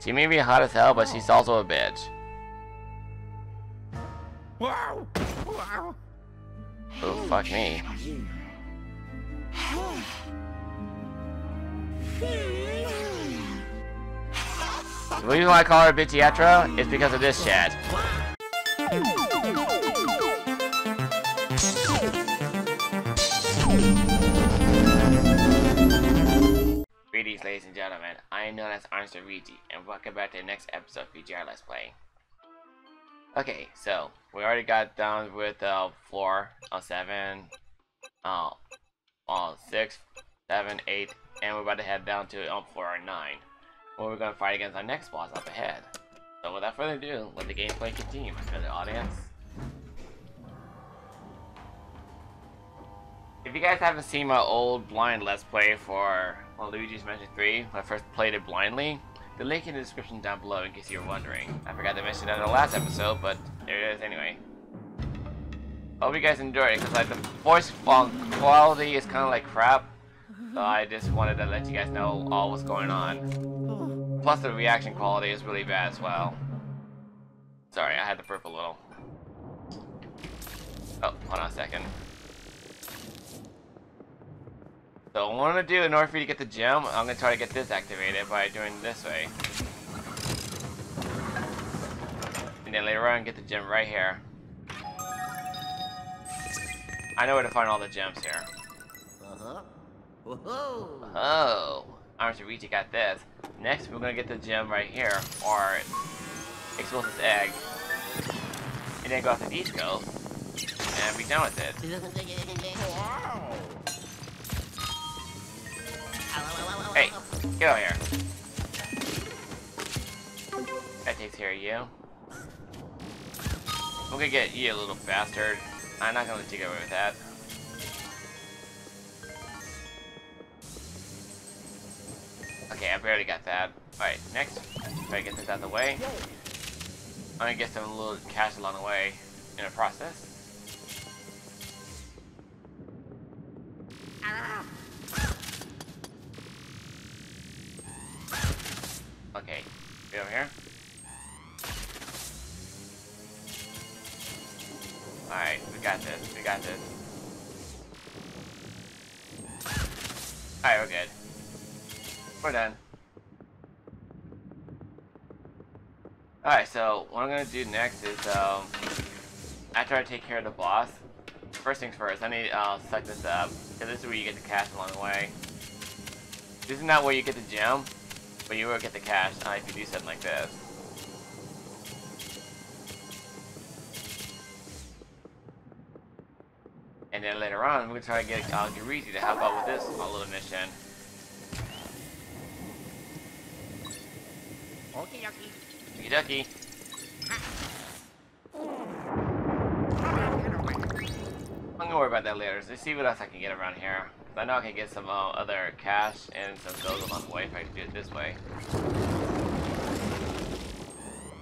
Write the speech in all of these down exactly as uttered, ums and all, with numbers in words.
She may be hot as hell, but she's also a bitch. Wow. Wow. Oh, fuck me. The reason why I call her Bitchiatra is because of this chat. Greetings, ladies and gentlemen. I am known as Arne Sarigi, and welcome back to the next episode of V G R Let's Play. Okay, so we already got done with uh, floor uh, seven, uh, uh, six, seven, eight, and we're about to head down to um, floor nine, where we're gonna fight against our next boss up ahead. So without further ado, let the gameplay continue, my fellow audience. If you guys haven't seen my old blind Let's Play for well, Luigi's Mansion three, when I first played it blindly. The link in the description down below in case you're wondering. I forgot to mention that in the last episode, but there it is anyway. I hope you guys enjoyed it, because like the voice quality is kind of like crap, so I just wanted to let you guys know all what's going on. Plus the reaction quality is really bad as well. Sorry, I had to burp a little. Oh, hold on a second. So what I'm gonna do in order for you to get the gem, I'm gonna try to get this activated by doing it this way. And then later on get the gem right here. I know where to find all the gems here. Uh-huh. Whoa. Oh, ArnstarVG got this. Next we're gonna get the gem right here, or explosive egg. And then go off the disco and be done with it. Wow. Hey, get over here. That takes care of you. I'm gonna get you, little bastard. I'm not gonna let you get away with that. Okay, I barely got that. Alright, next. Try to get this out of the way. I'm gonna get some little cash along the way in the process. Ah. Okay, get over here. Alright, we got this, we got this. Alright, we're good. We're done. Alright, so what I'm gonna do next is, um, after I take care of the boss, first things first, I need to uh, suck this up, because this is where you get the cash along the way. This is not where you get the gem, but you will get the cash uh, if you do something like this. And then later on, we're going to try to get Garizi to help out with this little mission. Okie dokie. Okie dokie. I'm going to worry about that later. So let's see what else I can get around here. I know I can get some uh, other cash and some gold along the way if I can do it this way.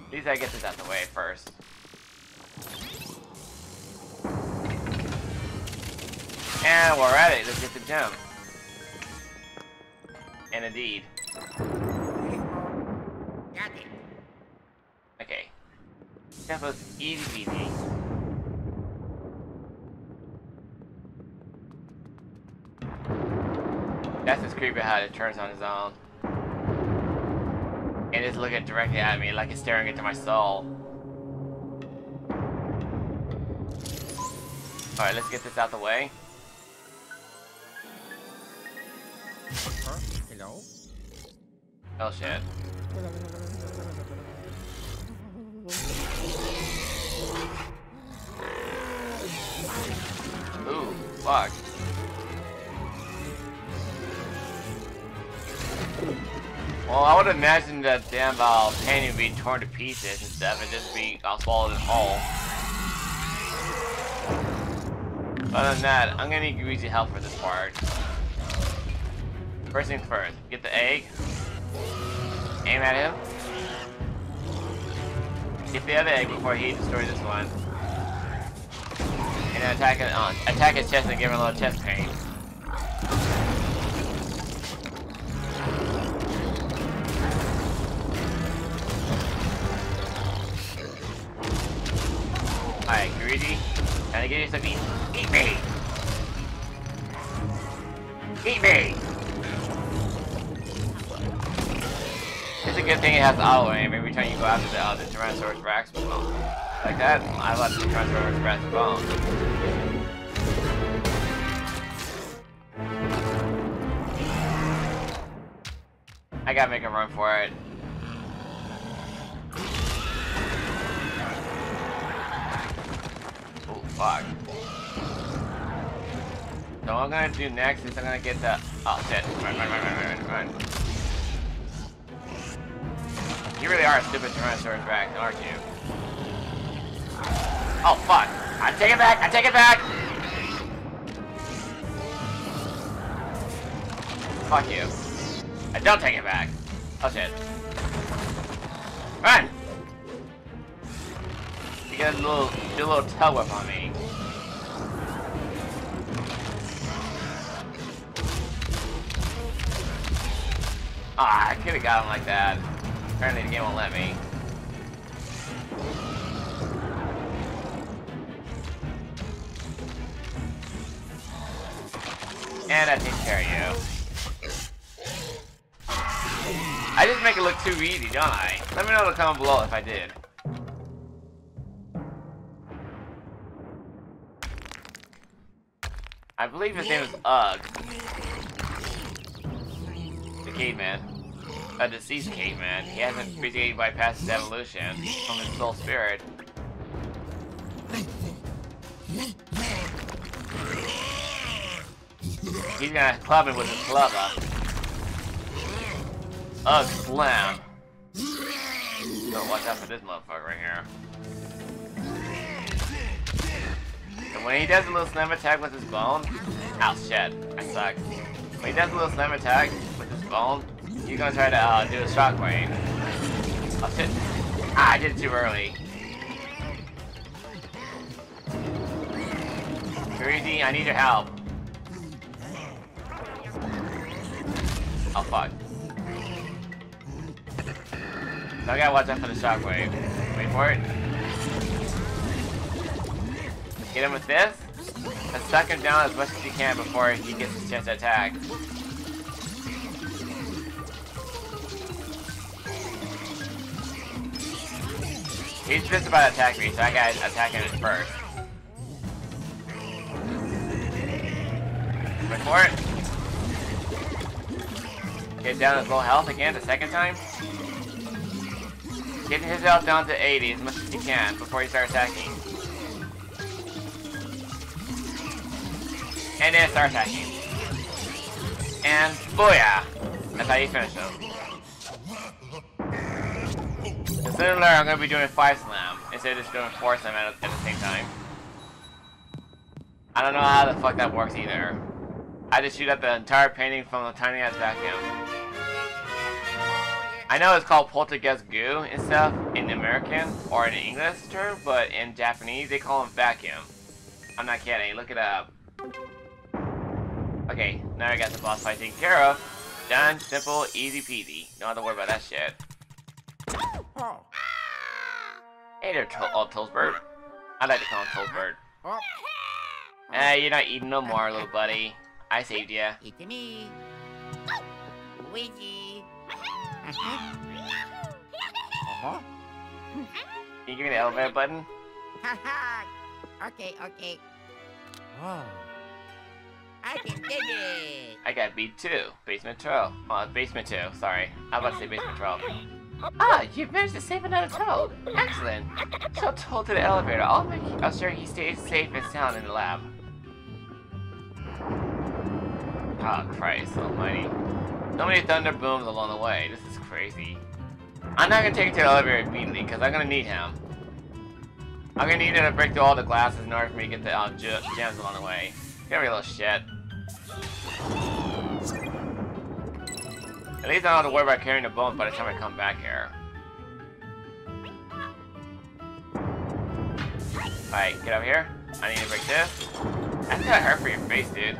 At least I get this out of the way first. And we're at it. Let's get the gem. And indeed. Okay. That was easy peasy. That's just creepy how it turns on its own. And it's looking directly at me like it's staring into my soul. Alright, let's get this out the way. Huh? Hello? Oh shit. Ooh, fuck. Well, I would imagine that damn uh, painting would be torn to pieces and stuff and just be uh, swallowed in whole. Other than that, I'm gonna need Gurigi help for this part. First things first, get the egg. Aim at him. Get the other egg before he destroys this one. And then attack, it, uh, attack his chest and give him a little chest pain. Gurigi. Can I get you some meat? Eat me! Eat me! It's a good thing it has auto aim every time you go after the, uh, the Tyrannosaurus Rex bone. Like that, I love the Tyrannosaurus Rex bone. I gotta make a run for it. Oh, fuck. So what I'm gonna do next is I'm gonna get the... Oh, shit. Run, run, run, run, run, run, run. You really are a stupid Tyrannosaurus Rex, aren't you? Oh fuck! I take it back! I take it back! Fuck you. I don't take it back. Oh shit. Run! You got a little, do a little tail whip on me. Ah, I could've got him like that. Apparently the game won't let me. And I takes care of you. I just make it look too easy, don't I? Let me know in the comment below if I did. I believe his name is Ugg. The caveman. A deceased caveman. He hasn't been bypassed his evolution from his soul spirit. He's gonna club it with his clubber. Ugh, slam. So watch out for this motherfucker right here. And when he does a little slam attack with his bone, ow shit, I suck. When he does a little slam attack with his bone, you're gonna try to uh, do a shockwave. Oh shit. Ah, I did it too early. Garizi, I need your help. Oh fuck. So I gotta watch out for the shockwave. Wait for it. Get him with this. And suck him down as much as you can before he gets his chance to attack. He's just about to attack me, so I gotta attack him first. Wait for it. Get down his low health again the second time. Get his health down to eighty as much as you can before you start attacking. And then start attacking. And booyah! That's how you finish him. Sooner or later, I'm going to be doing five slam instead of just doing four slam at, at the same time. I don't know how the fuck that works either. I just shoot up the entire painting from the tiny ass vacuum. I know it's called Poltergeist goo and stuff in American or in English term, but in Japanese they call them vacuum. I'm not kidding, look it up. Okay, now I got the boss fight taken care of. Done, simple, easy peasy. Don't have to worry about that shit. Oh. Hey there, to oh, Toastbird. I like to call him Toastbird. Oh. Eh, you're not eating no more, little buddy. I saved ya. It's me, Luigi. Can you give me the elevator button? okay, okay. Oh. I can dig it. I got B two, basement twelve. Oh, basement two. Sorry, I was about to say basement twelve. Ah, you've managed to save another Toad. Excellent. Show Toad to the elevator. I'll make sure he stays safe and sound in the lab. Oh, Christ almighty. So many thunder booms along the way. This is crazy. I'm not going to take him to the elevator immediately, because I'm going to need him. I'm going to need him to break through all the glasses in order for me to get the uh, ge gems along the way. Give me a little shit. At least I don't have to worry about carrying the bones by the time I come back here. Alright, get over here. I need to break this. That's gonna hurt for your face, dude.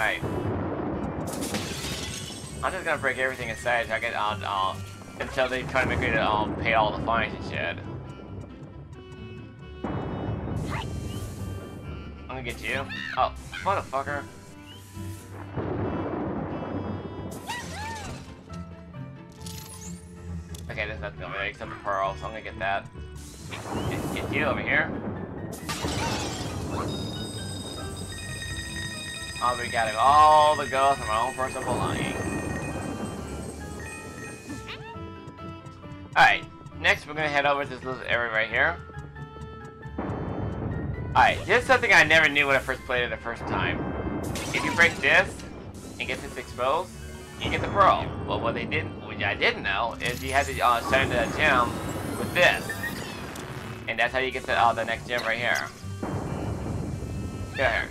Alright. I'm just gonna break everything inside so I can, uh, uh, until they try to make me to, um, pay all the fines and shit. gonna get you. Oh, motherfucker. Okay, there's nothing over there except a pearl, so I'm gonna get that. Get, get you over here. I'll be getting all the girls from my own personal belongings. Alright, next we're gonna head over to this little area right here. Alright, this is something I never knew when I first played it the first time. If you break this and get this exposed, you get the pearl. But what they didn't, which I didn't know, is you had to uh, start into that gem with this. And that's how you get to uh, the next gem right here. Go here.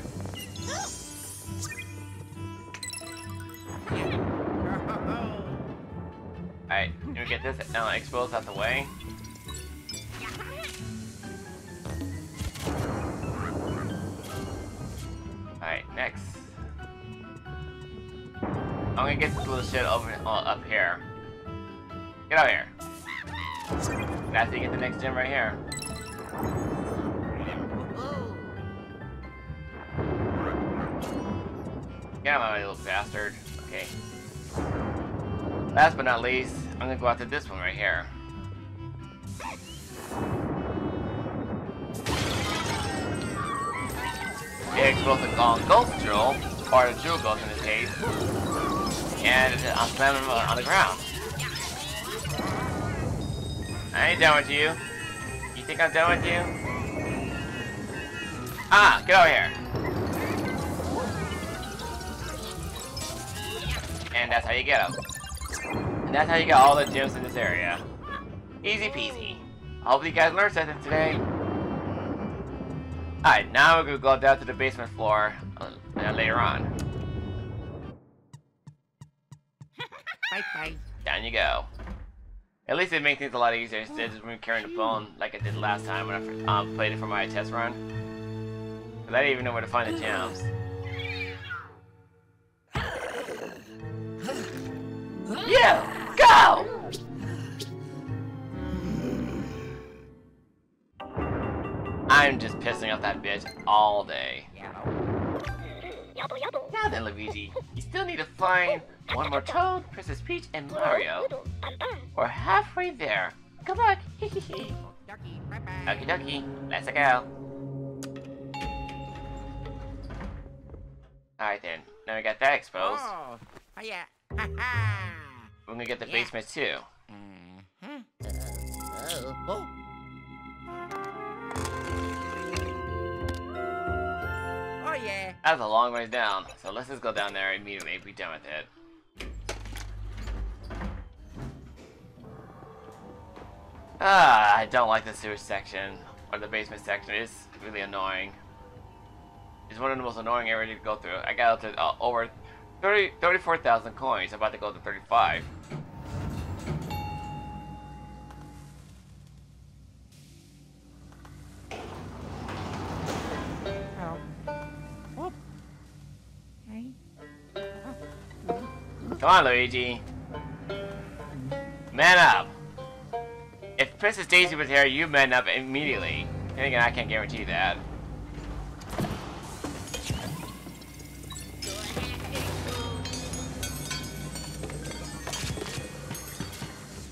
Alright, let me get this uh, exposed out the way. Alright, next. I'm gonna get this little shit over uh, up here. Get out here. That's how you get the next gem right here. Get out of my way, little bastard. Okay. Last but not least, I'm gonna go after this one right here. It explodes the ghost jewel, or the jewel ghost in this case, and I'll slam him on the ground. I ain't done with you. You think I'm done with you? Ah, get over here. And that's how you get them. And that's how you get all the gems in this area. Easy peasy. I hope you guys learned something today. Alright, now we're gonna go down to the basement floor uh, later on. Bye bye. Down you go. At least it makes things a lot easier instead of me carrying the phone like I did last time when I um, played it for my test run. Because I didn't even know where to find the gems. Yeah! Go! I'm just pissing off that bitch all day. Now then, Luigi, you still need to find one more Toad, Princess Peach, and Mario. We're halfway there. Good luck! Hehehe. Okie dokie, let's go. Alright then, now we got that exposed. Oh, yeah. We're gonna get the yeah. basement too. Mm-hmm. uh, oh. Oh yeah. That was a long way down, so let's just go down there immediately and be done with it. Ah, I don't like the sewage section or the basement section. It's really annoying. It's one of the most annoying areas to go through. I got up to uh, over. thirty-four thousand coins, about to go to thirty-five. Come on, Luigi. Man up. If Princess Daisy was here, you man up immediately. And again, I can't guarantee that.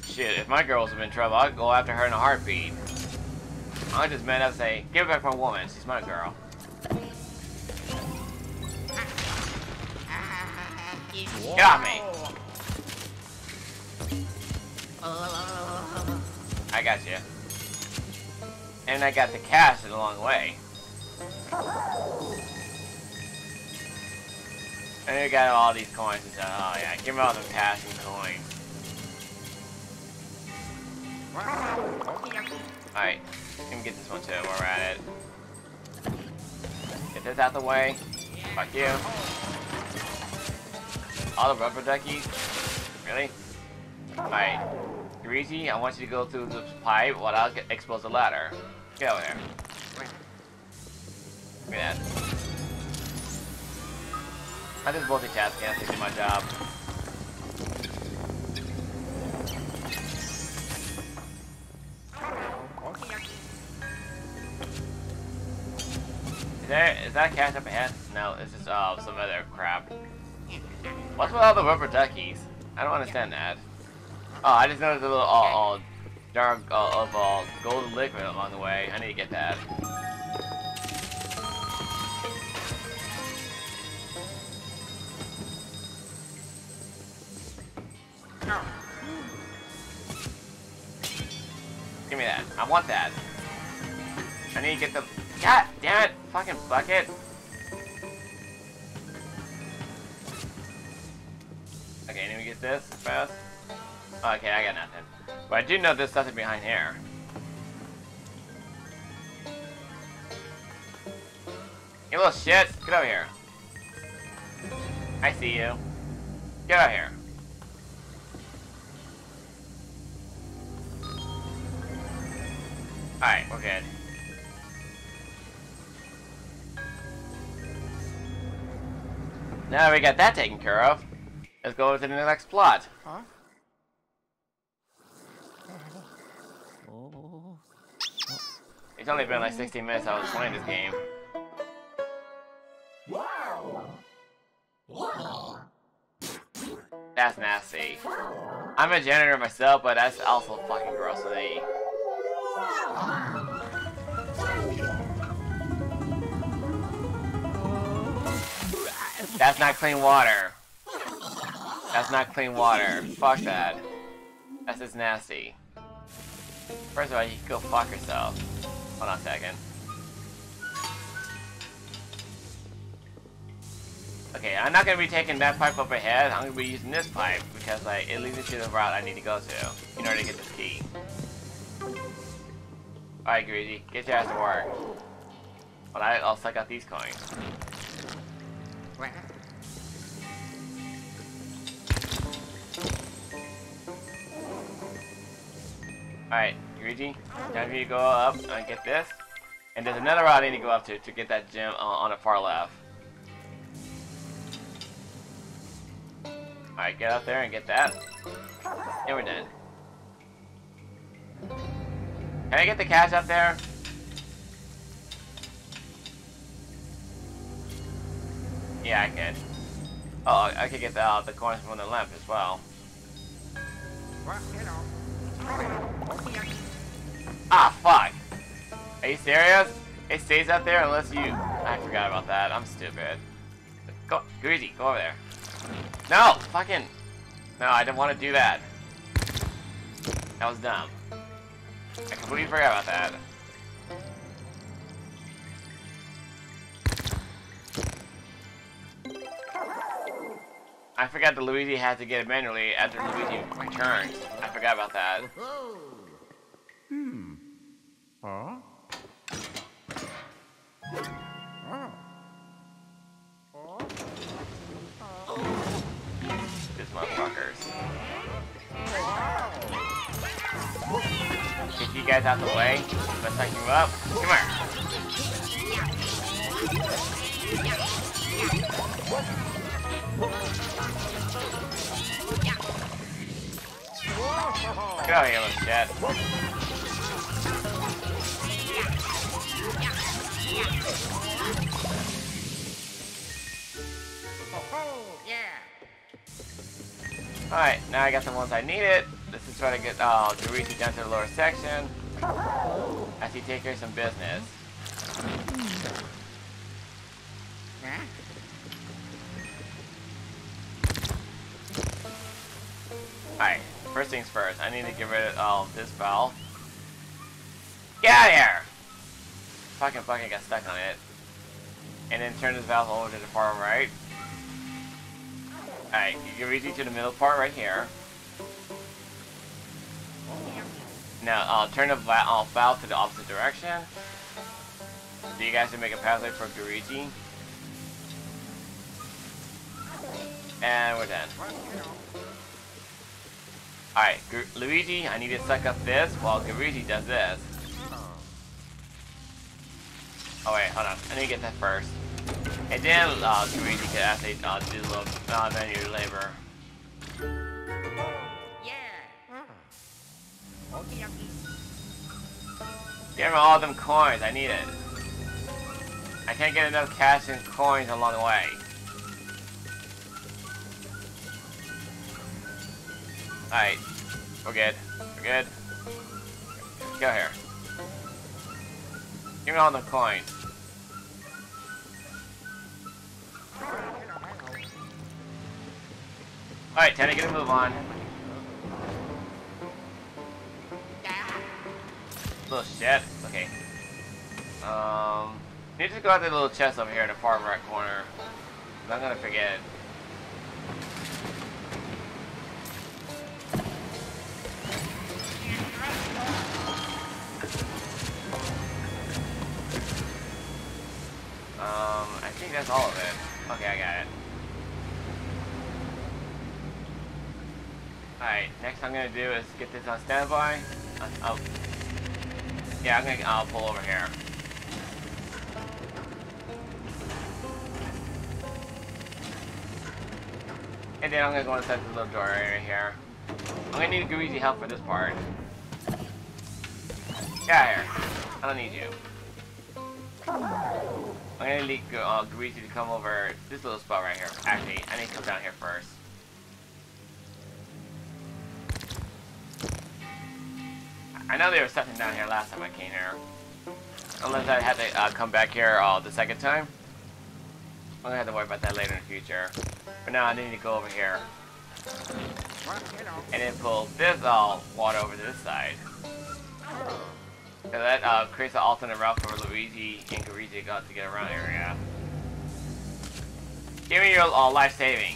Shit, if my girl's in trouble, I'll go after her in a heartbeat. I'll just man up and say, give back my woman, she's my girl. Whoa. Get off me! Uh. I got you. And I got the cash in a long way. And I got all these coins and stuff. Oh yeah, give me all the cash and coins. Alright, let me get this one too while we're at it. Get this out the way. Fuck you. All the rubber duckies? Really? Alright. Garizi, I want you to go through this pipe while I'll get, expose the ladder. Get over there. Look at that. I'm just multitasking, I have to do my job. there, is that cat up ahead? No, it's just uh, some other crap. What's with all the rubber duckies? I don't understand that. Oh, I just noticed a little all, all dark all, of all golden liquid along the way. I need to get that. Give me that. I want that. I need to get the... God damn it! Fucking bucket! Okay, let me get this first. Okay, I got nothing. But I do know there's something behind here. You little shit! Get over here. I see you. Get over here. Alright, we're good. Now that we got that taken care of, let's go to the next plot. Huh? It's only been like sixteen minutes I was playing this game. That's nasty. I'm a janitor myself, but that's also fucking gross to eat. That's not clean water. That's not clean water. Fuck that. That's just nasty. First of all, you can go fuck yourself. Hold on a second. Okay, I'm not gonna be taking that pipe up ahead. I'm gonna be using this pipe because like it leads me to the route I need to go to in order to get this key. Alright, Gurigi, get your ass to work. But I, I'll suck out these coins. Alright, Gurigi, time for you to go up and get this. And there's another route I need to go up to to get that gem uh, on the far left. Alright, get up there and get that. And we're done. Can I get the cash up there? Yeah, I can. Oh, I could get the, uh, the coins from the lamp as well. Ah, fuck! Are you serious? It stays up there unless you... I forgot about that. I'm stupid. Go, Gurigi, go over there. No! Fucking... No, I didn't want to do that. That was dumb. I completely forgot about that. I forgot that Luigi had to get it manually after Luigi returned. I forgot about that. Hmm. Huh? These motherfuckers. Get you guys out of the way. Let's suck you up. Come here. Go here, little shit. Alright, now I got the ones I needed. Let's just try to get uh, Garizi down to the lower section. As he takes care of some business. Huh? Alright, first things first. I need to get rid of all uh, this valve. Get out of here! Fucking bucket got stuck on it. And then turn this valve over to the far right. Alright, Garizi to the middle part right here. Now, I'll turn the valve to the opposite direction. So you guys can make a pathway for Gurigi. And we're done. Alright, Luigi, I need to suck up this while Gurigi does this. Oh wait, hold on. I need to get that first. And then uh, Gurigi can actually uh, do a little uh, manual labor. Give me all them coins, I need it. I I can't get enough cash and coins along the way. Alright. We're good. We're good. Let's go here. Give me all the coins. Alright, time to get a move on. Little shed. Okay. Um, I need to go out to the little chest over here in the far right corner. I'm gonna forget it. Um, I think that's all of it. Okay, I got it. Alright, next I'm gonna do is get this on standby. Uh, oh. Yeah, I'm gonna, I'll pull over here. And then I'm gonna go inside this little door right here. I'm gonna need Gurigi help for this part. Get out of here. I don't need you. I'm gonna need uh, Gurigi to come over this little spot right here. Actually, I need to come down here first. I know there was something down here last time I came here. Unless I had to uh, come back here uh, the second time. I'm gonna have to worry about that later in the future. For now, I need to go over here. And then pull this uh, water over to this side. So that uh, creates an alternate route for Luigi and Gurigi to get around the area. Give me your uh, life saving.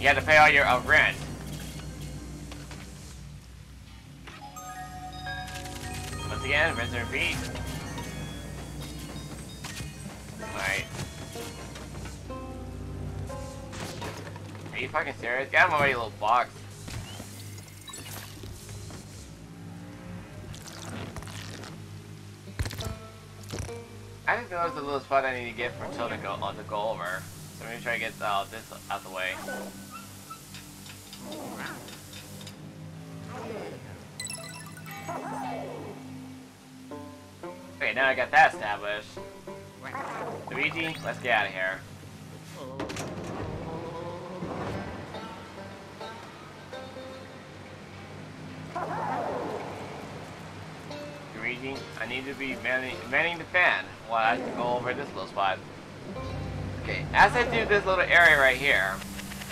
You have to pay all your uh, rent. Once again, rinse and repeat. Alright. Are you fucking serious? Get out of my way, you little box. I just noticed a little spot I need to get for Tilda to go, uh, to go over. So I'm gonna try to get uh, this out of the way. Okay, now I got that established. Luigi, let's get out of here. Luigi, I need to be manning, manning the fan while I go over this little spot. Okay, as I do this little area right here,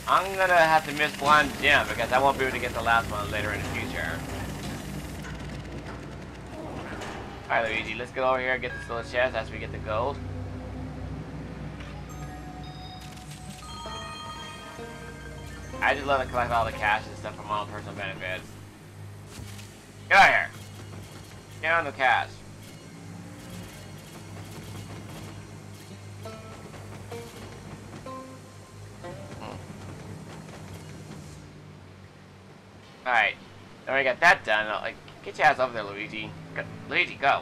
I'm gonna have to miss one gem because I won't be able to get the last one later in the future. Alright Luigi, let's get over here and get this little chest as we get the gold. I just love to collect all the cash and stuff for my own personal benefits. Get out of here! Get on the cash. Hmm. Alright, now we got that done. I'll, like, get your ass over there, Luigi. Go. Luigi, go.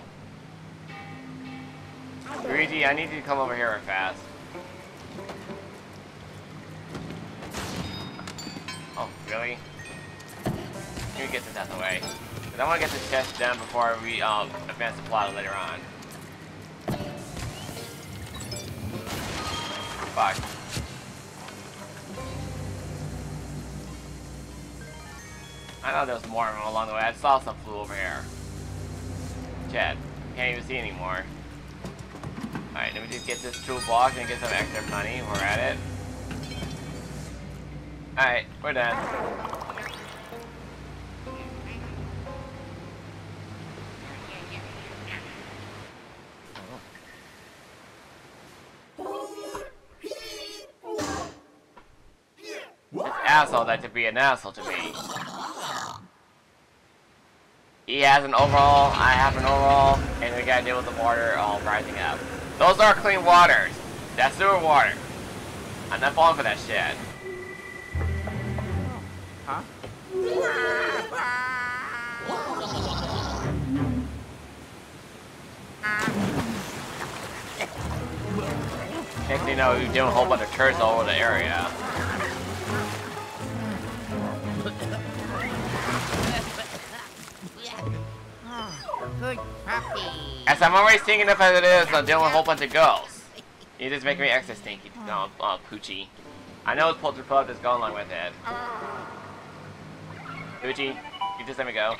Luigi, I need you to come over here real fast. Oh, really? Let me get this out of the way. Because I want to get this chest done before we um, advance the plot later on. Fuck. I know there was more of them along the way. I saw some flew over here. Chad, can't even see anymore. Alright, let me just get this toolbox and get some extra money. We're at it. Alright, we're done. This asshole that to be an asshole to me. He has an overall, I have an overall, and we gotta deal with the water all rising up. Those are clean waters. That's sewer water. I'm not falling for that shit. Huh? Next thing you know, you're doing a whole bunch of turds all over the area. good puppy. As I'm already seeing enough as it is, I'll deal with a whole bunch of girls. You just make me extra stinky, no, uh, Poochie. I know it's Polterpuff is going along with it. Luigi, you just let me go.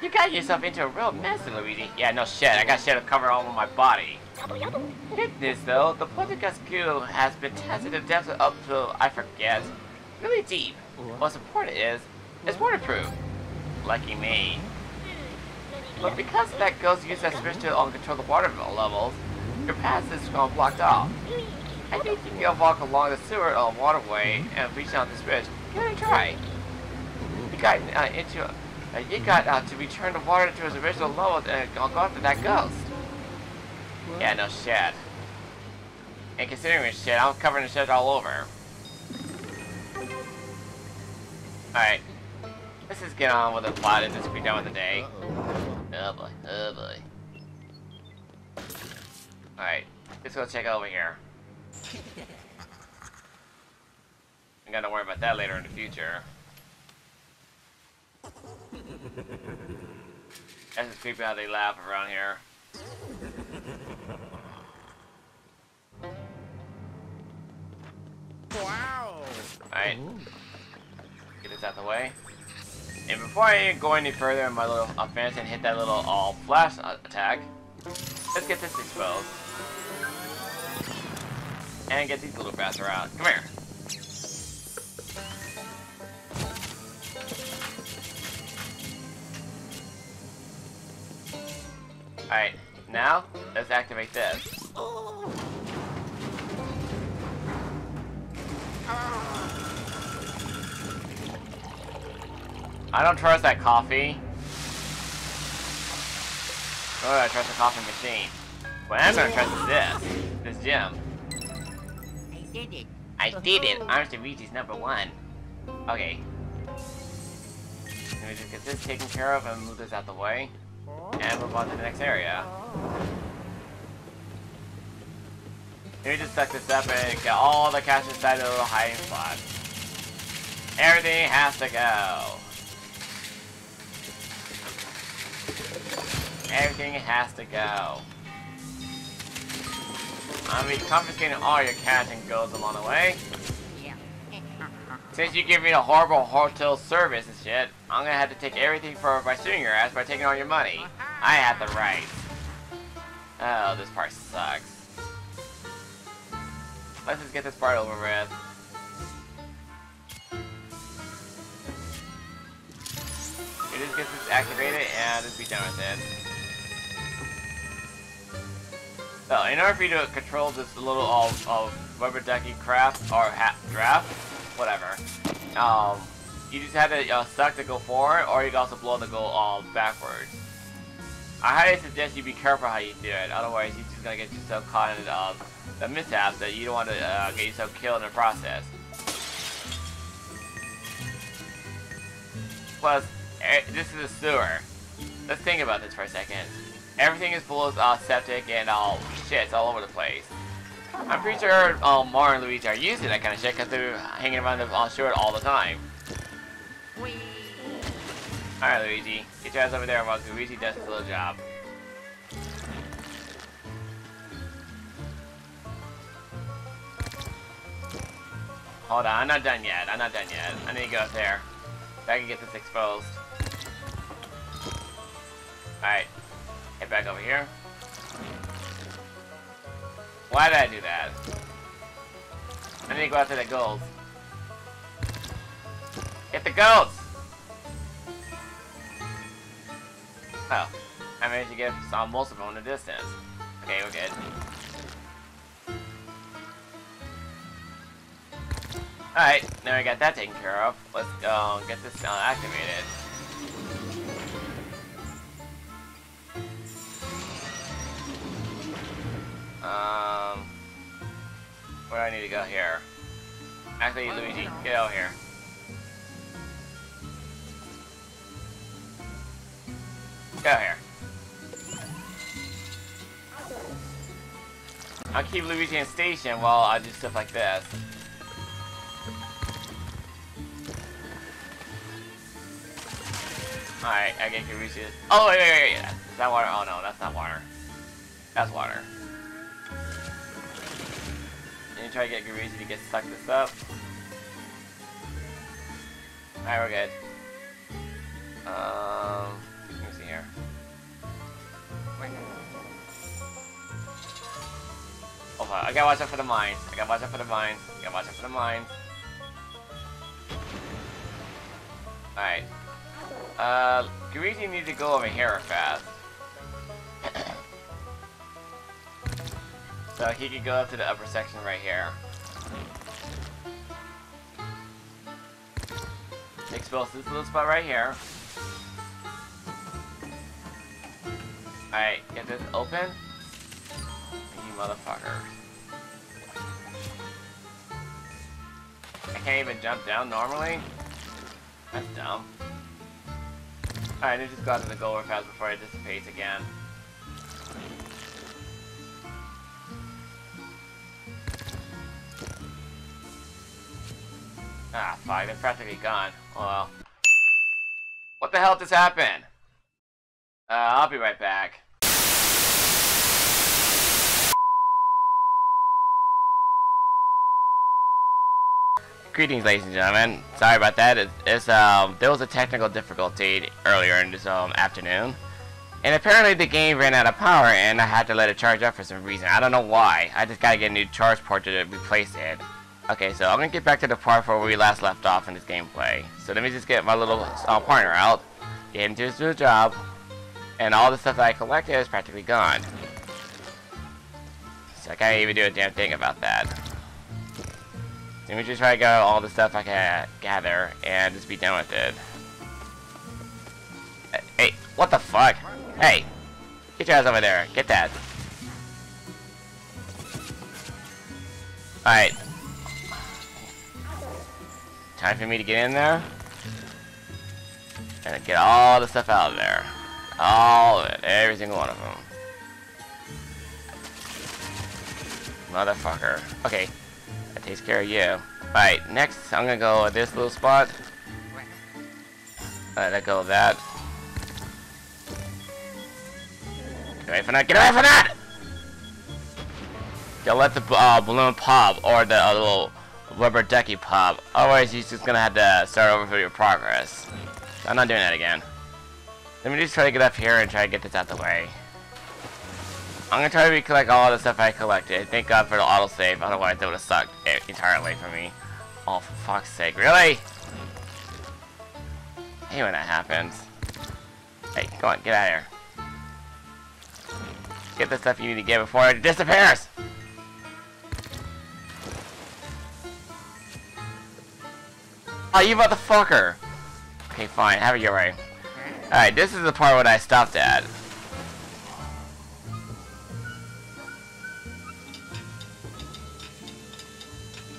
You got yourself into a real mess, Luigi. Yeah, no shit. I got shit to cover all over my body. Goodness, though, the Poltergust goo has been tested to depths up to, I forget, really deep. What's important is, it's waterproof. Lucky me. But because that ghost used that switch to control the water levels, your path is all blocked off. I think you can walk along the sewer or waterway and reach out this bridge. Give it a try. You got uh, into, uh, you got uh, to return the water to its original level and uh, go after that ghost. Yeah, no shit. And considering this shit, I'm covering the shit all over. Alright. Let's just get on with the plot and just be done with the day. Oh boy, oh boy. Alright, let's go check over here. I gotta worry about that later in the future. That's just creepy how they laugh around here. Wow! Alright. Get this out of the way. And before I go any further in my little offense and hit that little all uh, flash attack, let's get this exposed. And get these little bastards out. Come here. Alright, now let's activate this. Oh. I don't trust that coffee. Nor do I trust the coffee machine. What I'm gonna trust is this. This gym. I did it. I did it. ArnstarVG's number one. Okay. Let me just get this taken care of and move this out the way. And move on to the next area. Let me just suck this up and get all the cash inside the little hiding spot. Everything has to go. Everything has to go. I mean, confiscating all your cash and goes along the way. Yeah. Since you give me a horrible hotel service and shit, I'm gonna have to take everything for by suing your ass by taking all your money. I have the right. Oh, this part sucks. Let's just get this part over with. We just get this activated and just be done with it. So, in order for you to control this little uh, uh, rubber ducky craft, or hat draft, whatever, um, you just have to uh, suck to go forward, or you can also blow to go all uh, backwards. I highly suggest you be careful how you do it, otherwise you're just going to get yourself caught in uh, the mishaps that you don't want to uh, get yourself killed in the process. Plus, er this is a sewer. Let's think about this for a second. Everything is full of uh, septic and all uh, shit. It's all over the place. I'm pretty sure uh, Mario and Luigi are using that kind of shit because they're hanging around the uh, shore all the time. Whee. All right, Luigi, get your ass over there while Luigi does his little job. Hold on, I'm not done yet. I'm not done yet. I need to go up there so I can get this exposed. All right. Head back over here. Why did I do that? I need to go after the gold. Get the gold! Oh. I managed to get some most of them in the distance. Okay, we're good. Alright, now we got that taken care of. Let's uh, get this uh, activated. Um, where do I need to go here? Actually, Luigi, get out here. Get out here. I'll keep Luigi in station while I do stuff like this. Alright, I get Garizi. Oh, wait, wait, wait, wait. that water? Oh no, that's not water. That's water. And you try to get Garizi to get suck this up. Alright, we're good. Um, let me see here. Wait. Hold on, I gotta watch out for the mines. I gotta watch out for the mines. I gotta watch out for the mines. Alright. Uh, Garizi needs to go over here fast. So he could go up to the upper section right here. Expose this little spot right here. Alright, get this open. You motherfucker. I can't even jump down normally? That's dumb. Alright, I just got to the goal fast before it dissipates again. Ah, fuck, they're practically gone. Oh well. What the hell just happened? Uh, I'll be right back. Greetings, ladies and gentlemen. Sorry about that. It's, it's um, there was a technical difficulty earlier in this um, afternoon. And apparently the game ran out of power and I had to let it charge up for some reason. I don't know why. I just gotta get a new charge port to replace it. Okay, so I'm gonna get back to the part where we last left off in this gameplay. So let me just get my little uh, partner out, get him to his new job, and all the stuff that I collected is practically gone. So I can't even do a damn thing about that. So let me just try to get all the stuff I can gather and just be done with it. Hey, what the fuck? Hey, get your ass over there. Get that. All right. Time for me to get in there and get all the stuff out of there. All of it. Every single one of them. Motherfucker. Okay. That takes care of you. Alright, next I'm gonna go at this little spot. Alright, let go of that. Get away from that! Get away from that! Don't let the uh, balloon pop or the uh, little rubber ducky pop, otherwise you're just gonna have to start over for your progress. I'm not doing that again. Let me just try to get up here and try to get this out the way. I'm gonna try to recollect all the stuff I collected. Thank God for the autosave, otherwise it would have sucked entirely for me. Oh, for fuck's sake, really? I hate when that happens. Hey, go on, get out of here. Get the stuff you need to get before it disappears! Oh, you motherfucker! Okay, fine. Have it your way. Alright, this is the part where I stopped at.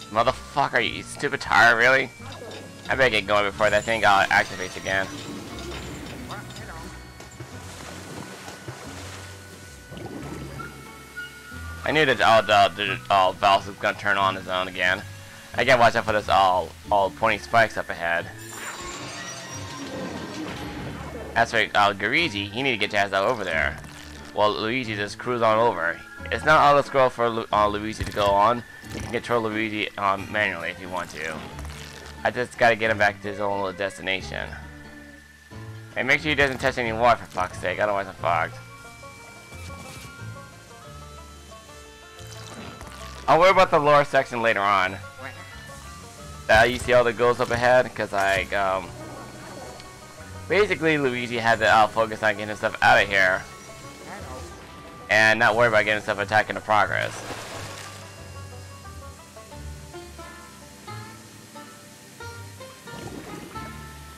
Motherfucker, you stupid tire, really? I better get going before that thing activates again. I knew that all the all valves was gonna turn on his own again. I gotta watch out for this all, all pointy spikes up ahead. That's right, uh, Gurigi, you need to get your ass out over there. Well, Luigi just cruise on over. It's not all the scroll for Lu uh, Luigi to go on. You can control Luigi um, manually if you want to. I just gotta get him back to his own little destination. And make sure he doesn't touch any water for fuck's sake, otherwise I'm fucked. I'll worry about the lower section later on. Uh, you see all the goals up ahead, because like, um, basically Luigi had to uh, focus on getting himself out of here, and not worry about getting himself attacked in the progress.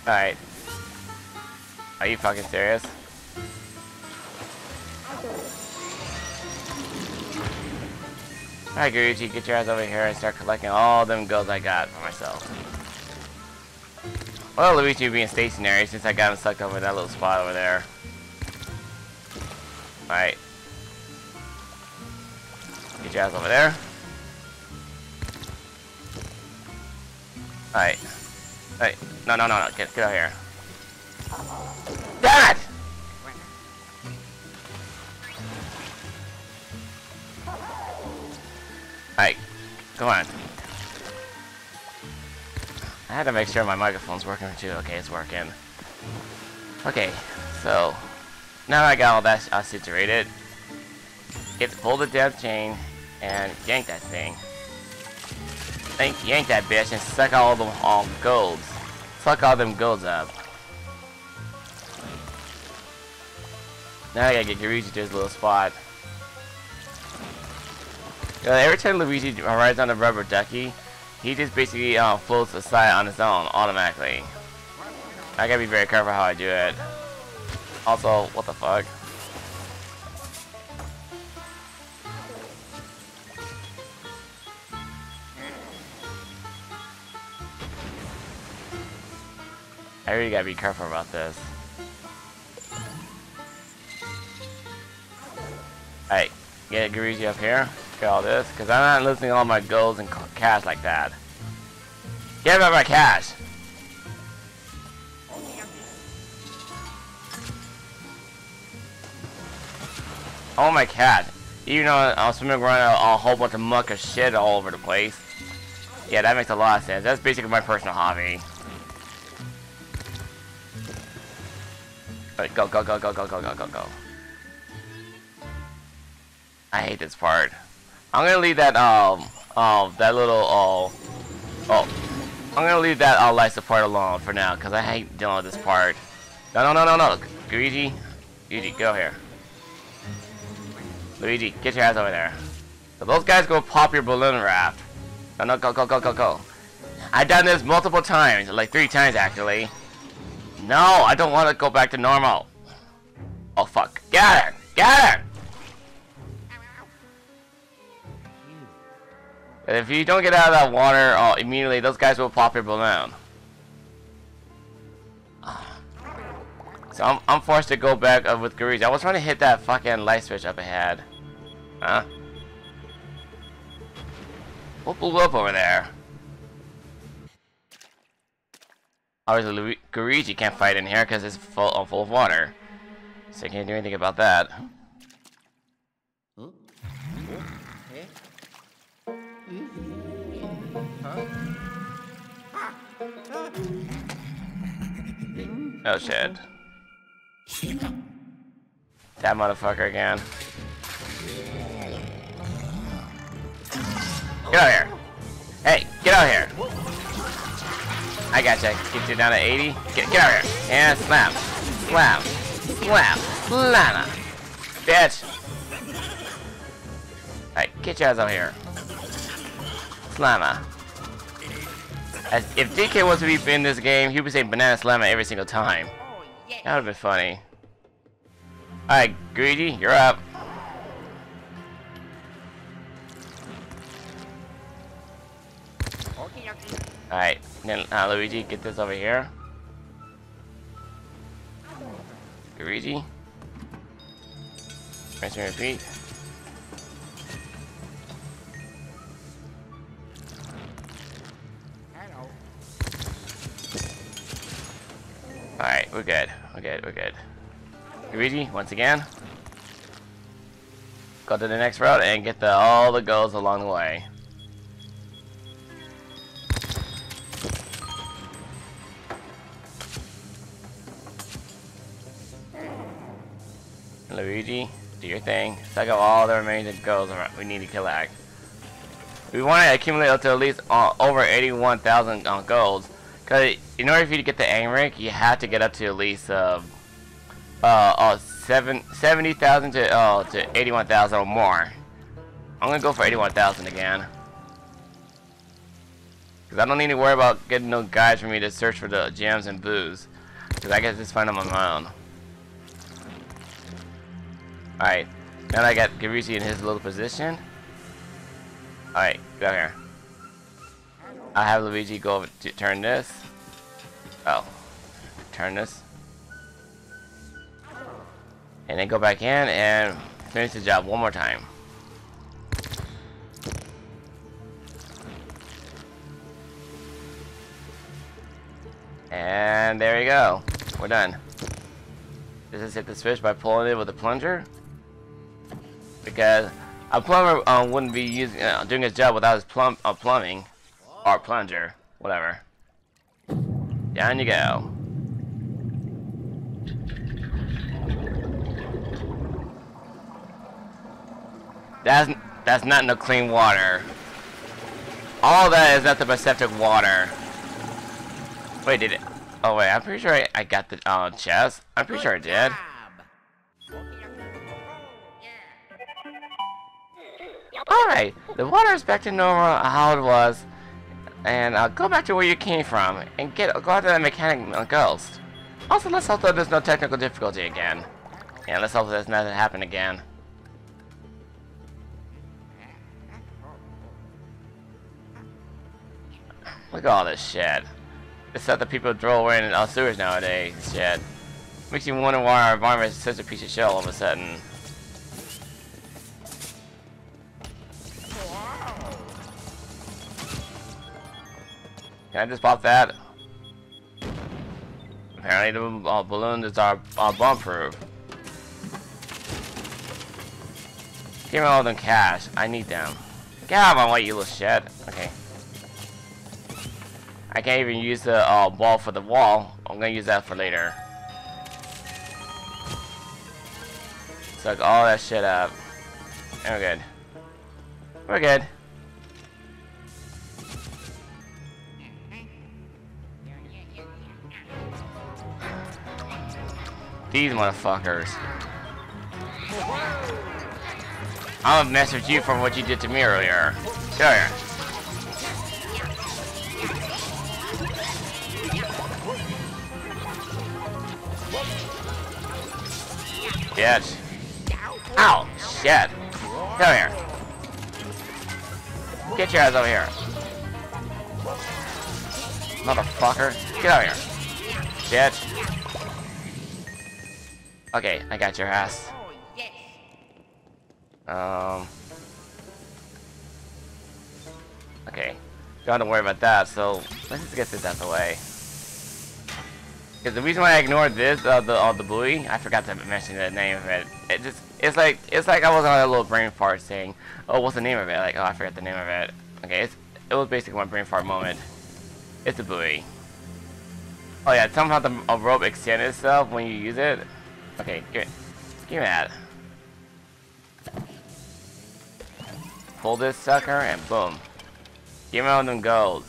Alright. Are you fucking serious? Alright, Gurigi, get your ass over here and start collecting all them goals I got for myself. Well, Luigi being stationary since I got him sucked over that little spot over there. Alright. Get your ass over there. Alright. Alright. No, no, no, no. Get, get out of here. Damn it! Come on. I had to make sure my microphone's working too. Okay, it's working. Okay, so now that I got all that uh, situated, get to pull the dev chain and yank that thing. Yank, yank that bitch and suck all them all golds. Suck all them golds up. Now I gotta get Gurigi to his little spot. You know, every time Luigi rides on a rubber ducky, he just basically uh, floats aside on his own automatically. I gotta be very careful how I do it. Also, what the fuck? I really gotta be careful about this. Alright, get Gurigi up here. Get all this, because I'm not losing all my golds and cash like that. Get rid of my cash! Oh my cat. You know, I was swimming around a, a whole bunch of muck of shit all over the place. Yeah, that makes a lot of sense. That's basically my personal hobby. Alright, go, go, go, go, go, go, go, go, go. I hate this part. I'm gonna leave that, um, um, that little, uh, oh. I'm gonna leave that uh, light support alone for now, because I hate dealing with this part. No, no, no, no, no. Gurigi, Gurigi, go here. Luigi, get your ass over there. So those guys go pop your balloon raft. No, no, go, go, go, go, go. I've done this multiple times, like three times actually. No, I don't want to go back to normal. Oh fuck! Get her! Get her! And if you don't get out of that water oh, immediately, those guys will pop your balloon. So I'm, I'm forced to go back up with Gurigi. I was trying to hit that fucking light switch up ahead. Huh? What blew up over there? Obviously, Gurigi can't fight in here because it's full, uh, full of water. So you can't do anything about that. Oh shit. That motherfucker again. Get out here. Hey, get out here. I gotcha. Get you down to eighty. Get, get out here. And slam. Slam. Slam. Slam. Bitch. Alright, get your ass out here. Slamma. As if D K was to be in this game, he would say banana slamma every single time. That would have been funny. Alright, Gurigi, you're up. Alright, then uh, Luigi, get this over here. Gurigi. Rinse and repeat. Alright, we're good. We're good, we're good. Gurigi, once again. Go to the next route and get the, all the goals along the way. Luigi, do your thing. Suck up all the remaining goals we need to collect. We want to accumulate up to at least uh, over eighty-one thousand uh, goals. Because in order for you to get the aim rank, you have to get up to at least uh, uh, uh, seventy thousand to, uh, to eighty-one thousand or more. I'm going to go for eighty-one thousand again. Because I don't need to worry about getting no guides for me to search for the gems and booze. Because I guess just find them on my own. Alright, now that I got Garizi in his little position. Alright, go here. I'll have Luigi go over to turn this. Oh. Turn this. And then go back in and finish the job one more time. And there we go. We're done. This is hit the switch by pulling it with a plunger. Because A plumber um, wouldn't be using uh, doing his job without his plum uh, plumbing or plunger, whatever. Down you go. That's that's not no clean water. All that is not the Pacific water. Wait, did it? Oh wait, I'm pretty sure I, I got the uh, chest. I'm pretty sure I did. Alright, the water is back to normal how it was, and uh, go back to where you came from, and get go after that mechanic uh, ghost. Also, let's hope that there's no technical difficulty again. And let's hope that nothing happened again. Look at all this shit. It's stuff that people throw away in our sewers nowadays, shit. Makes you wonder why our environment is such a piece of shit all of a sudden. Can I just pop that? Apparently the uh, balloon is our, our bomb-proof. Give me all them cash. I need them. Get out of my way, you little shit. Okay. I can't even use the uh, ball for the wall. I'm gonna use that for later. Suck all that shit up. And we're good. We're good. These motherfuckers. I'm gonna message you for what you did to me earlier. Go here. Shit. Ow! Shit. Go here. Get your ass over here. Motherfucker. Get over here. Shit. Okay, I got your ass. Um. Okay, don't have to worry about that. So let's just get this out of the way. Because the reason why I ignored this, uh, the, uh, the buoy, I forgot to mention the name of it. It just, it's like, it's like I was on a little brain fart saying, "Oh, what's the name of it?" Like, oh, I forgot the name of it. Okay, it's, it was basically my brain fart moment. It's a buoy. Oh yeah, somehow the a rope extends itself when you use it. Okay, give me that. Pull this sucker and boom. Give me all them gold.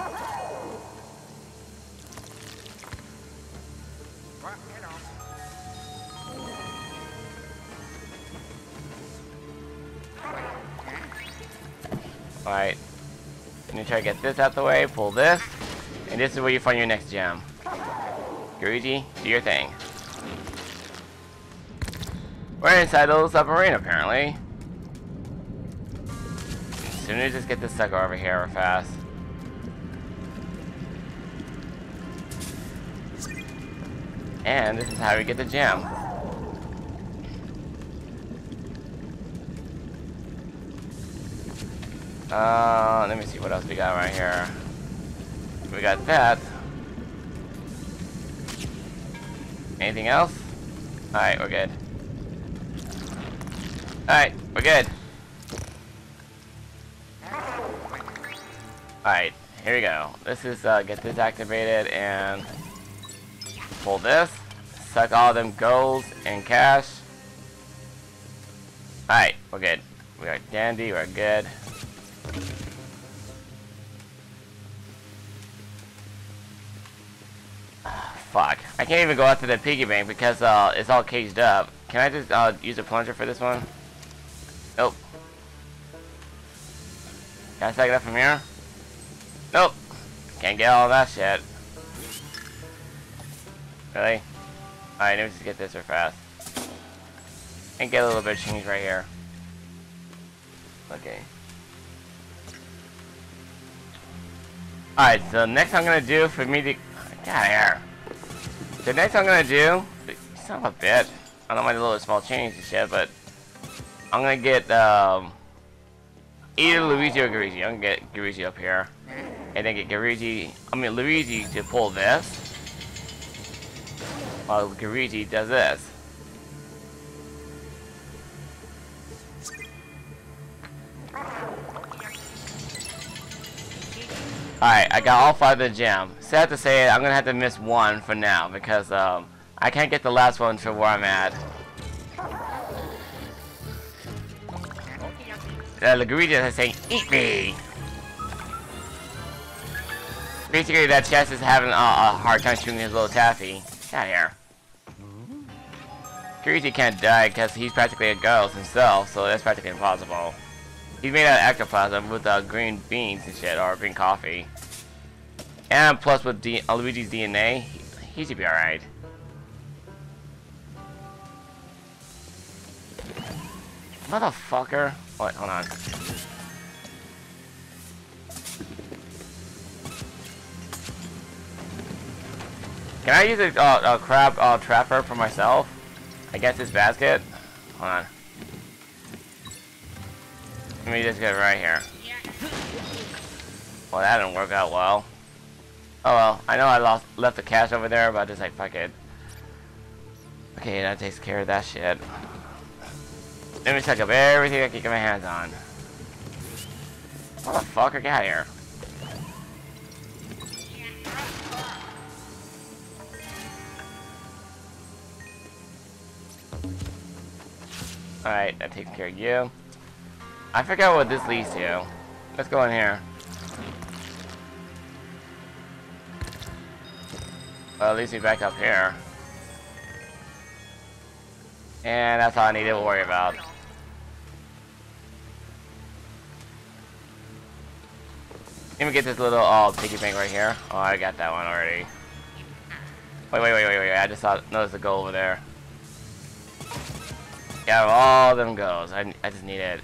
Alright. I'm gonna try to get this out the way, pull this, and this is where you find your next gem. Gurigi, do your thing. We're inside a little submarine, apparently. As soon as just get this sucker over here, real fast. And this is how we get the gem. Uh, let me see what else we got right here. We got that. Anything else? All right, we're good. Alright, we're good. Alright, here we go. This is, uh, get this activated and pull this. Suck all them golds and cash. Alright, we're good. We are dandy, we're good. Ah, fuck. I can't even go out to the piggy bank because, uh, it's all caged up. Can I just, uh, use a plunger for this one? Nope. Can I take it up from here? Nope. Can't get all that shit. Really? Alright, let me just get this real fast. And get a little bit of change right here. Okay. Alright, so next I'm gonna do for me to... Get out of here. The next I'm gonna do... Son of a bitch. I don't mind a little small change and shit, but... I'm gonna get um, either Luigi or Gurigi. I'm gonna get Gurigi up here, and then get Gurigi. I mean Luigi to pull this, while Gurigi does this. Alright, I got all five of the gem. Sad to say, I'm gonna have to miss one for now because um, I can't get the last one for where I'm at. Uh, the Gurigi is saying, "Eat me!" Basically, that chest is having uh, a hard time shooting his little taffy. Get out of here. Kuriji can't die because he's practically a ghost himself, so that's practically impossible. He's made out of ectoplasm with uh, green beans and shit, or green coffee. And plus with D uh, Luigi's D N A, he, he should be alright. Motherfucker. What? Hold on. Can I use a, uh, a crab uh, trapper for myself? I guess this basket. Hold on. Let me just get right here. Well, that didn't work out well. Oh well. I know I lost left the cash over there, but I just like fuck it. Okay, that takes care of that shit. Let me suck up everything I can get my hands on. Motherfucker, get out of here. Alright, that takes care of you. I forgot what this leads to. Let's go in here. Well, it leads me back up here. And that's all I need to worry about. Let me get this little oh, piggy bank right here. Oh, I got that one already. Wait, wait, wait, wait, wait. I just saw, noticed a goal over there. Yeah, all them goals. I, I just need it.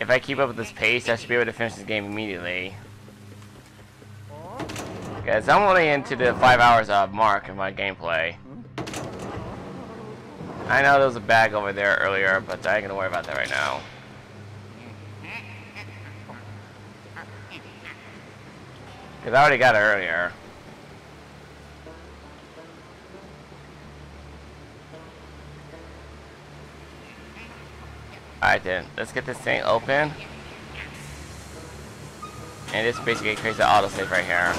If I keep up with this pace, I should be able to finish this game immediately. Guys, I'm only into the five hours uh, mark in my gameplay. I know there was a bag over there earlier, but I ain't gonna worry about that right now. Because I already got it earlier. Alright then, let's get this thing open. And this basically creates an autosave right here.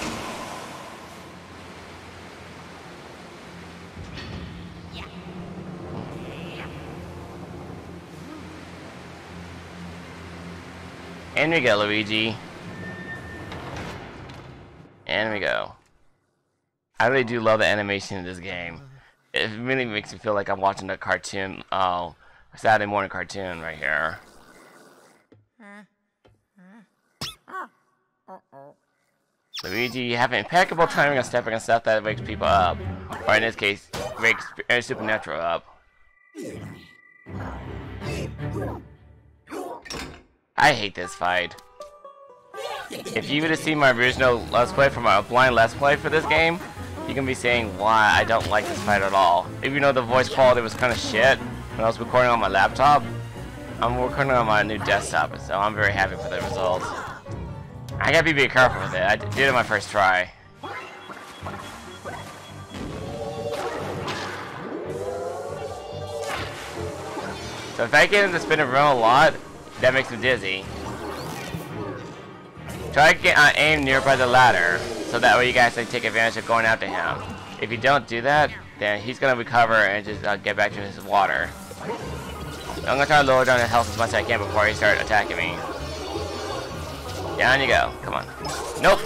And we go, Luigi. And we go. I really do love the animation in this game. It really makes me feel like I'm watching a cartoon, oh, a Saturday morning cartoon right here. Luigi, you have impeccable timing on stepping on stuff that wakes people up. Or in this case, wakes Supernatural up. I hate this fight. If you would have seen my original Let's Play from a blind Let's Play for this game, you can be saying why I don't like this fight at all. Even though the voice quality was kind of shit when I was recording on my laptop, I'm recording on my new desktop, so I'm very happy for the results. I gotta be, be careful with it. I did it my first try. So if I get him to spin around a lot, that makes him dizzy. Try to get uh, aim nearby the ladder, so that way you guys can take advantage of going after him. If you don't do that, then he's gonna recover and just uh, get back to his water. So I'm gonna try to lower down his health as much as I can before he starts attacking me. Down you go. Come on. Nope.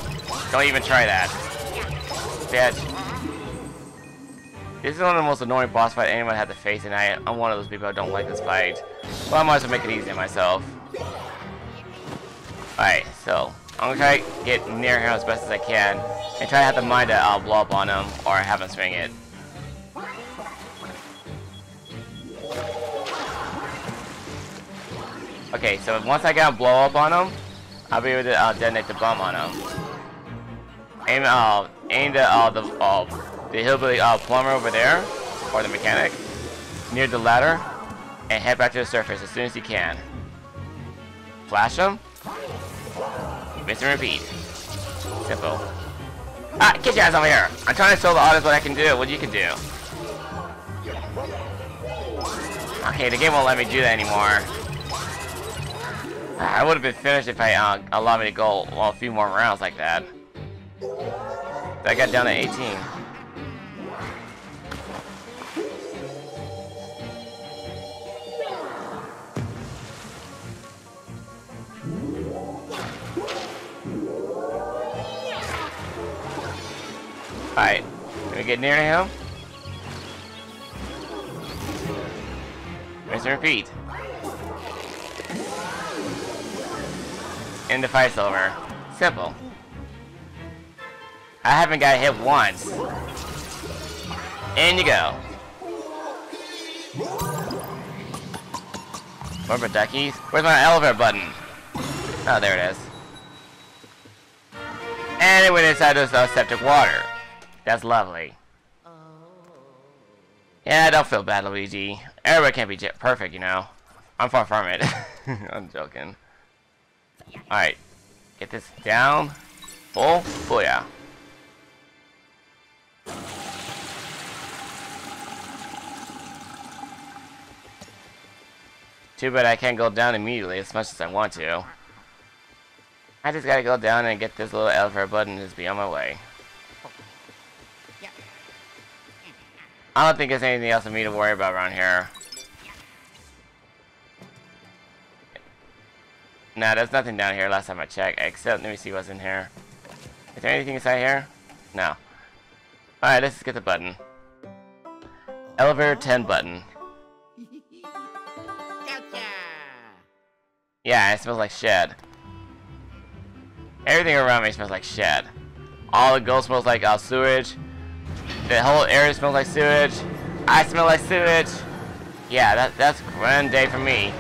Don't even try that. Bitch. This is one of the most annoying boss fights anyone had to face, and I, I'm one of those people who don't like this fight. Well, I might as well make it easy on myself. Alright, so I'm gonna try to get near him as best as I can, and try to have the mind to uh, blow up on him or have him swing it. Okay, so once I got a blow up on him, I'll be able to uh, detonate the bomb on him. Aim, uh, aim the, uh, the, uh, the hillbilly uh, plumber over there, or the mechanic, near the ladder, and head back to the surface as soon as you can. Flash him. Miss and repeat. Simple. Ah, get your ass over here! I'm trying to show the audience what I can do, what you can do. Okay, the game won't let me do that anymore. I would have been finished if I uh, allowed me to go well, a few more rounds like that. That got down to eighteen. Alright, can we get near to him? Let's repeat. And the fight's over. Simple. I haven't got hit once. In you go. Rubber duckies. Where's my elevator button? Oh, there it is. And it went inside those uh, septic water. That's lovely. Yeah, don't feel bad, Luigi. Everybody can't be perfect, you know. I'm far from it. I'm joking. Alright. Get this down. Oh, booyah. Too bad I can't go down immediately as much as I want to. I just gotta go down and get this little elevator button and just be on my way. I don't think there's anything else for me to worry about around here. Nah, there's nothing down here last time I checked, except let me see what's in here. Is there anything inside here? No. Alright, let's just get the button. Elevator ten button. Yeah, it smells like shed. Everything around me smells like shed. All the gold smells like uh, sewage. The whole area smells like sewage. I smell like sewage. Yeah, that, that's a grand day for me.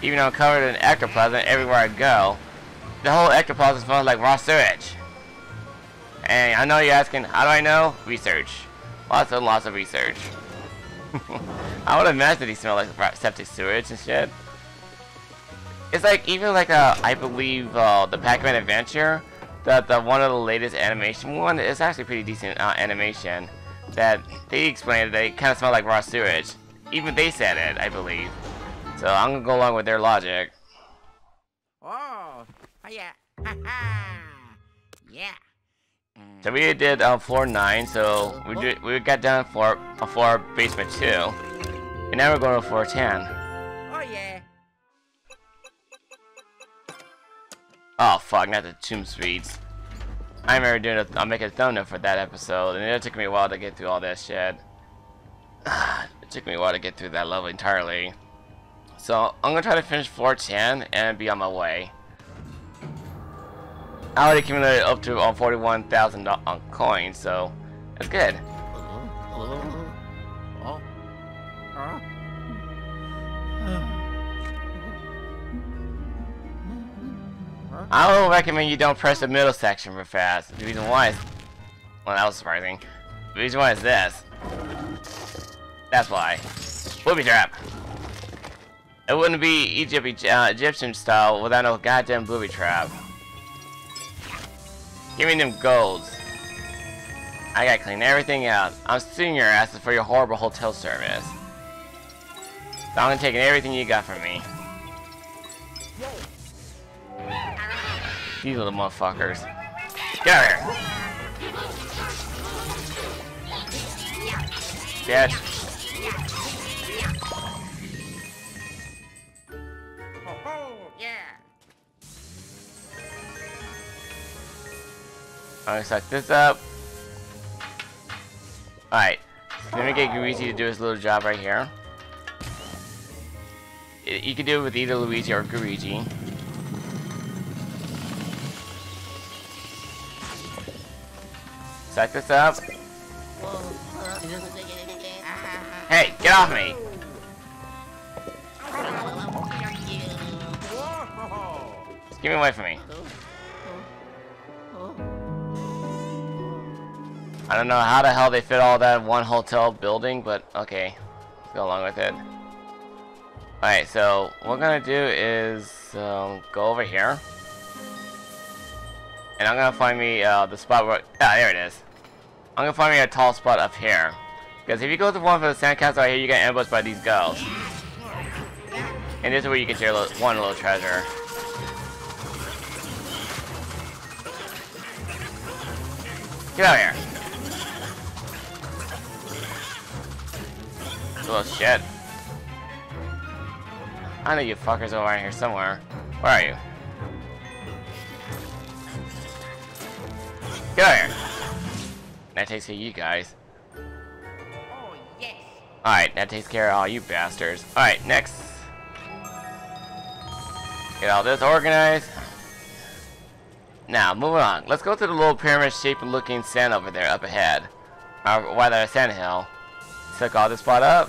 Even though I'm covered in ectoplasm everywhere I go, the whole ectoplasm smells like raw sewage. And I know you're asking, how do I know? Research. Lots and lots of research. I would imagine these smell like septic sewage and shit. It's like, even like, uh, I believe uh, the Pac-Man Adventure, that the one of the latest animation one is actually pretty decent uh, animation. That they explained that they kind of smell like raw sewage. Even they said it, I believe. So I'm gonna go along with their logic. Oh, yeah, yeah. So we did uh, floor nine. So we did, we got down floor uh, floor basement two, and now we're going to floor ten. Oh yeah. Oh fuck, not the tomb suites. I remember doing a, I'll make a thumbnail for that episode, and it took me a while to get through all that shit. It took me a while to get through that level entirely. So I'm gonna try to finish floor ten and be on my way. I already accumulated up to uh, forty-one thousand uh, coins, so that's good. I would recommend you don't press the middle section real fast. The reason why is... Well, that was surprising. The reason why is this. That's why. Booby trap. It wouldn't be Egypt, uh, Egyptian style without no goddamn booby trap. Give me them golds. I gotta clean everything out. I'm suing your asses for your horrible hotel service. So I'm taking everything you got from me. These little motherfuckers. Get out of here. Dead. I'm gonna suck this up. Alright. Let me get Garizi to do his little job right here. You can do it with either Luigi or Gurigi. Suck this up. Hey, get off me! Just get me away from me. I don't know how the hell they fit all that in one hotel building, but okay. Let's go along with it. Alright, so what we're gonna do is um, go over here. And I'm gonna find me uh, the spot where... Ah, there it is. I'm gonna find me a tall spot up here. Because if you go to one for the sandcastle right here, you get ambushed by these girls. And this is where you get your little, one little treasure. Get out of here. Little shit. I know you fuckers are around here somewhere. Where are you? Get out of here. That takes care of you guys. Oh, yes. Alright, that takes care of all you bastards. Alright, next. Get all this organized. Now, moving on. Let's go to the little pyramid-shaped looking sand over there up ahead. Or rather, a sand hill. Suck all this spot up.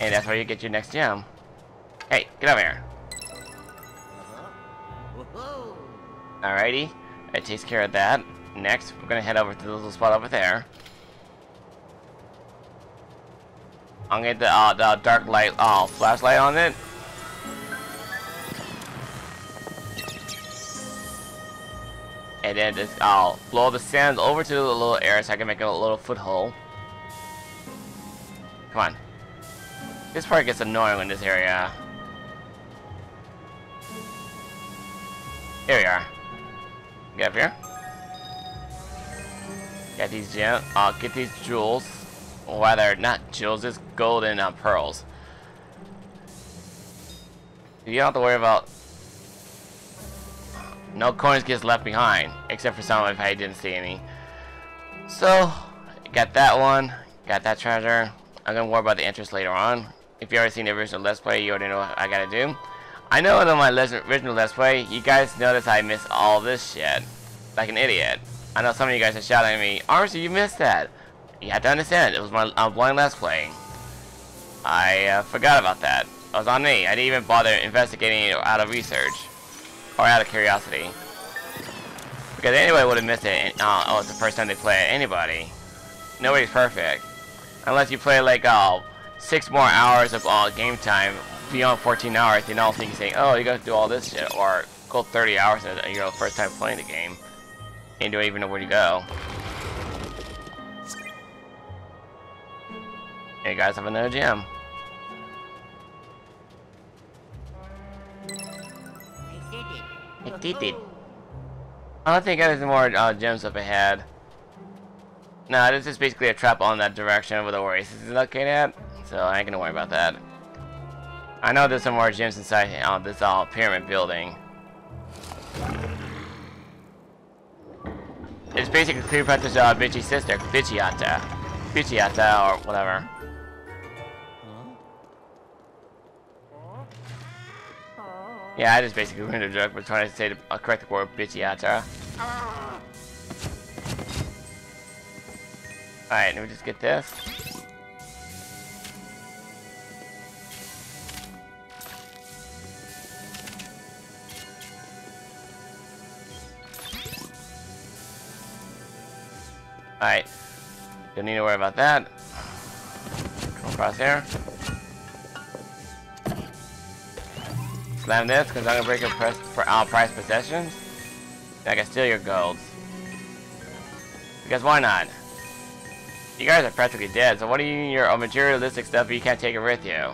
And that's where you get your next gem. Hey, get over here. Alrighty. That takes care of that. Next, we're going to head over to the little spot over there. I'm going to get the, uh, the dark light, oh, flashlight on it. And then just, I'll blow the sand over to the little area so I can make a little foothold. Come on. This part gets annoying in this area. Here we are. Get up here. Get these gems. I'll get these jewels. Well, rather, not jewels, just gold and uh, pearls. You don't have to worry about. No coins gets left behind, except for some if I didn't see any. So, got that one. Got that treasure. I'm gonna worry about the interest later on. If you've already seen the original Let's Play, you already know what I gotta do. I know in my original Let's Play, you guys notice I miss all this shit. Like an idiot. I know some of you guys are shouting at me, Arnstar, you missed that. You have to understand, it was my uh, blind Let's Play. I uh, forgot about that. It was on me. I didn't even bother investigating it out of research. Or out of curiosity. Because anybody would have missed it. Uh, oh, it's the first time they play it. Anybody. Nobody's perfect. Unless you play like, oh, six more hours of all game time beyond fourteen hours, then all things saying, oh, you gotta do all this shit, or go thirty hours and you're the first time playing the game, and you don't even know where to go. Hey, guys, have another gem. I did it. I don't think there's more uh, gems up ahead. No, this is basically a trap on that direction where the oasis is located at, so I ain't gonna worry about that. I know there's some more gems inside uh, this all uh, pyramid building. It's basically Cleopatra's uh, bitchy sister, Bitchiata. Bitchiata, or whatever. Yeah, I just basically ruined a joke, but trying to say the uh, correct word, Bitchiata. Alright, let me just get this. Alright. Don't need to worry about that. Come across here. Slam this, because I'm going to break your press, uh, prize possessions. And I can steal your golds. Because why not? You guys are practically dead, so what do you need your materialistic stuff if you can't take it with you?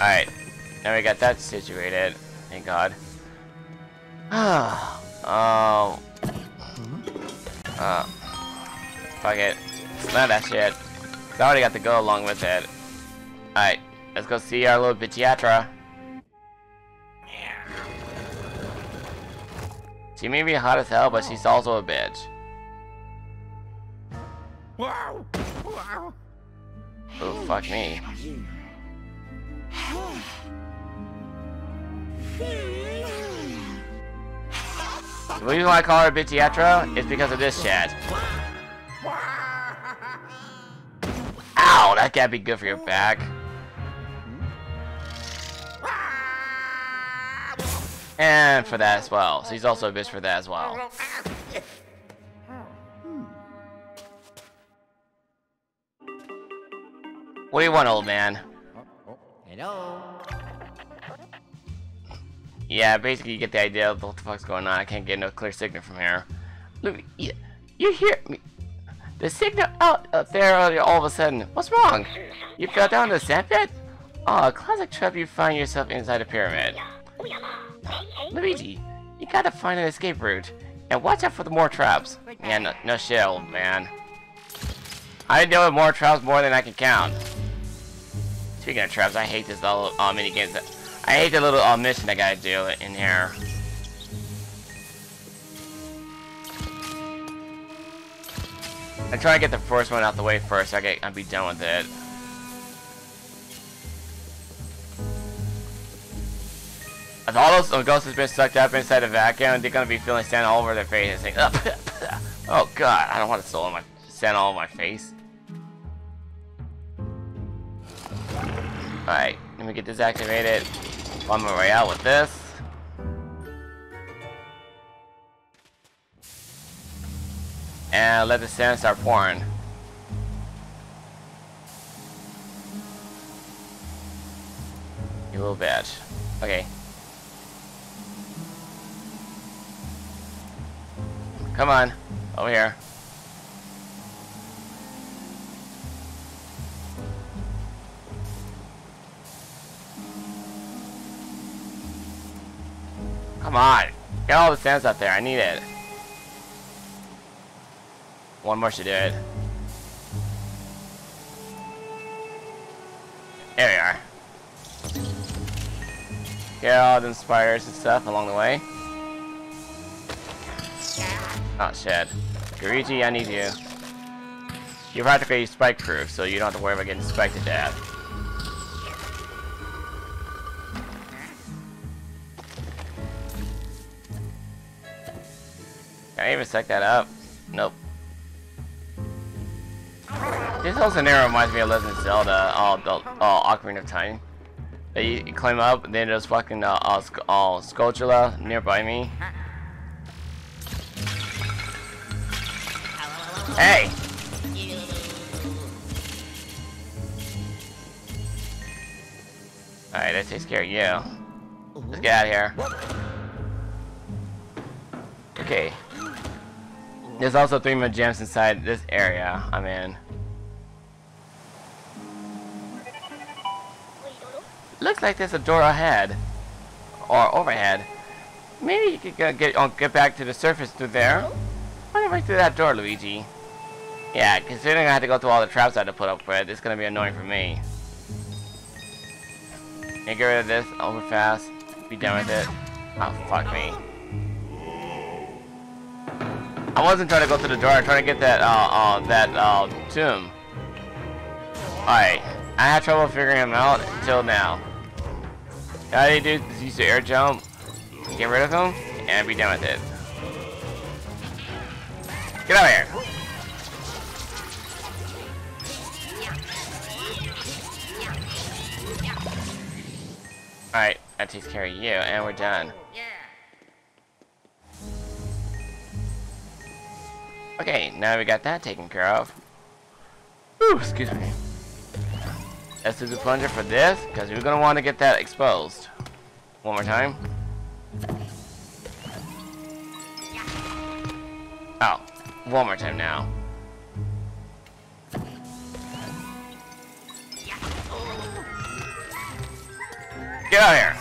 Alright, now we got that situated. Thank God. Oh. Oh. Uh, fuck it. Slam that shit. I already got to go along with it. Alright, let's go see our little Bitchiatra. She may be hot as hell, but she's also a bitch. Oh, fuck me. The reason why I call her Bitchiatra is because of this shit. Ow, that can't be good for your back. And for that as well. So he's also a bitch for that as well. What do you want, old man? Hello. Yeah, basically you get the idea of what the fuck's going on. I can't get no clear signal from here. Look, you, you hear me? The signal out up there all of a sudden. What's wrong? You fell down the sand pit? Oh, a classic trap you find yourself inside a pyramid. Luigi, you gotta find an escape route. And watch out for the more traps. Yeah, no, no shit, old man. I deal with more traps more than I can count. Speaking of traps, I hate this little uh, mini game. That, I hate the little uh, mission I gotta do in here. I try to get the first one out the way first. So I get, I'll be done with it. As all those ghosts have been sucked up inside a vacuum, they're gonna be feeling sand all over their face and saying, "Oh God, I don't want to soul in my sand all over my face." All right, let me get this activated. I'm on my way out with this. And let the sand start pouring. You little bitch. Okay. Come on. Over here. Come on. Get all the sands up there. I need it. One more should do it. There we are. Get all them spiders and stuff along the way. Oh shit. Gurigi, I need you. You're practically spike proof, so you don't have to worry about getting spiked to death. Can I even suck that up? Nope. This whole scenario reminds me of Legend of Zelda, all uh, uh, Ocarina of Time. You climb up, and then there's fucking uh, uh, sc uh, Sculptula nearby me. Hey! Alright, that takes care of you. Let's get out of here. Okay. There's also three more gems inside this area I'm in. Looks like there's a door ahead. Or overhead. Maybe you could get, get, get back to the surface through there. Why don't we go through that door, Luigi? Yeah, considering I had to go through all the traps I had to put up with, it's gonna be annoying for me. And get rid of this over fast. Be done with it. Oh, fuck me. I wasn't trying to go through the door. I was trying to get that, uh, uh, that, uh, tomb. Alright. I had trouble figuring him out until now. All you do is use the air jump, get rid of him, and be done with it. Get out of here! Alright, that takes care of you, and we're done. Okay, now we got that taken care of. Ooh, excuse me. Let's do the plunger for this, because we're going to want to get that exposed. One more time. Oh. One more time now. Get out of here!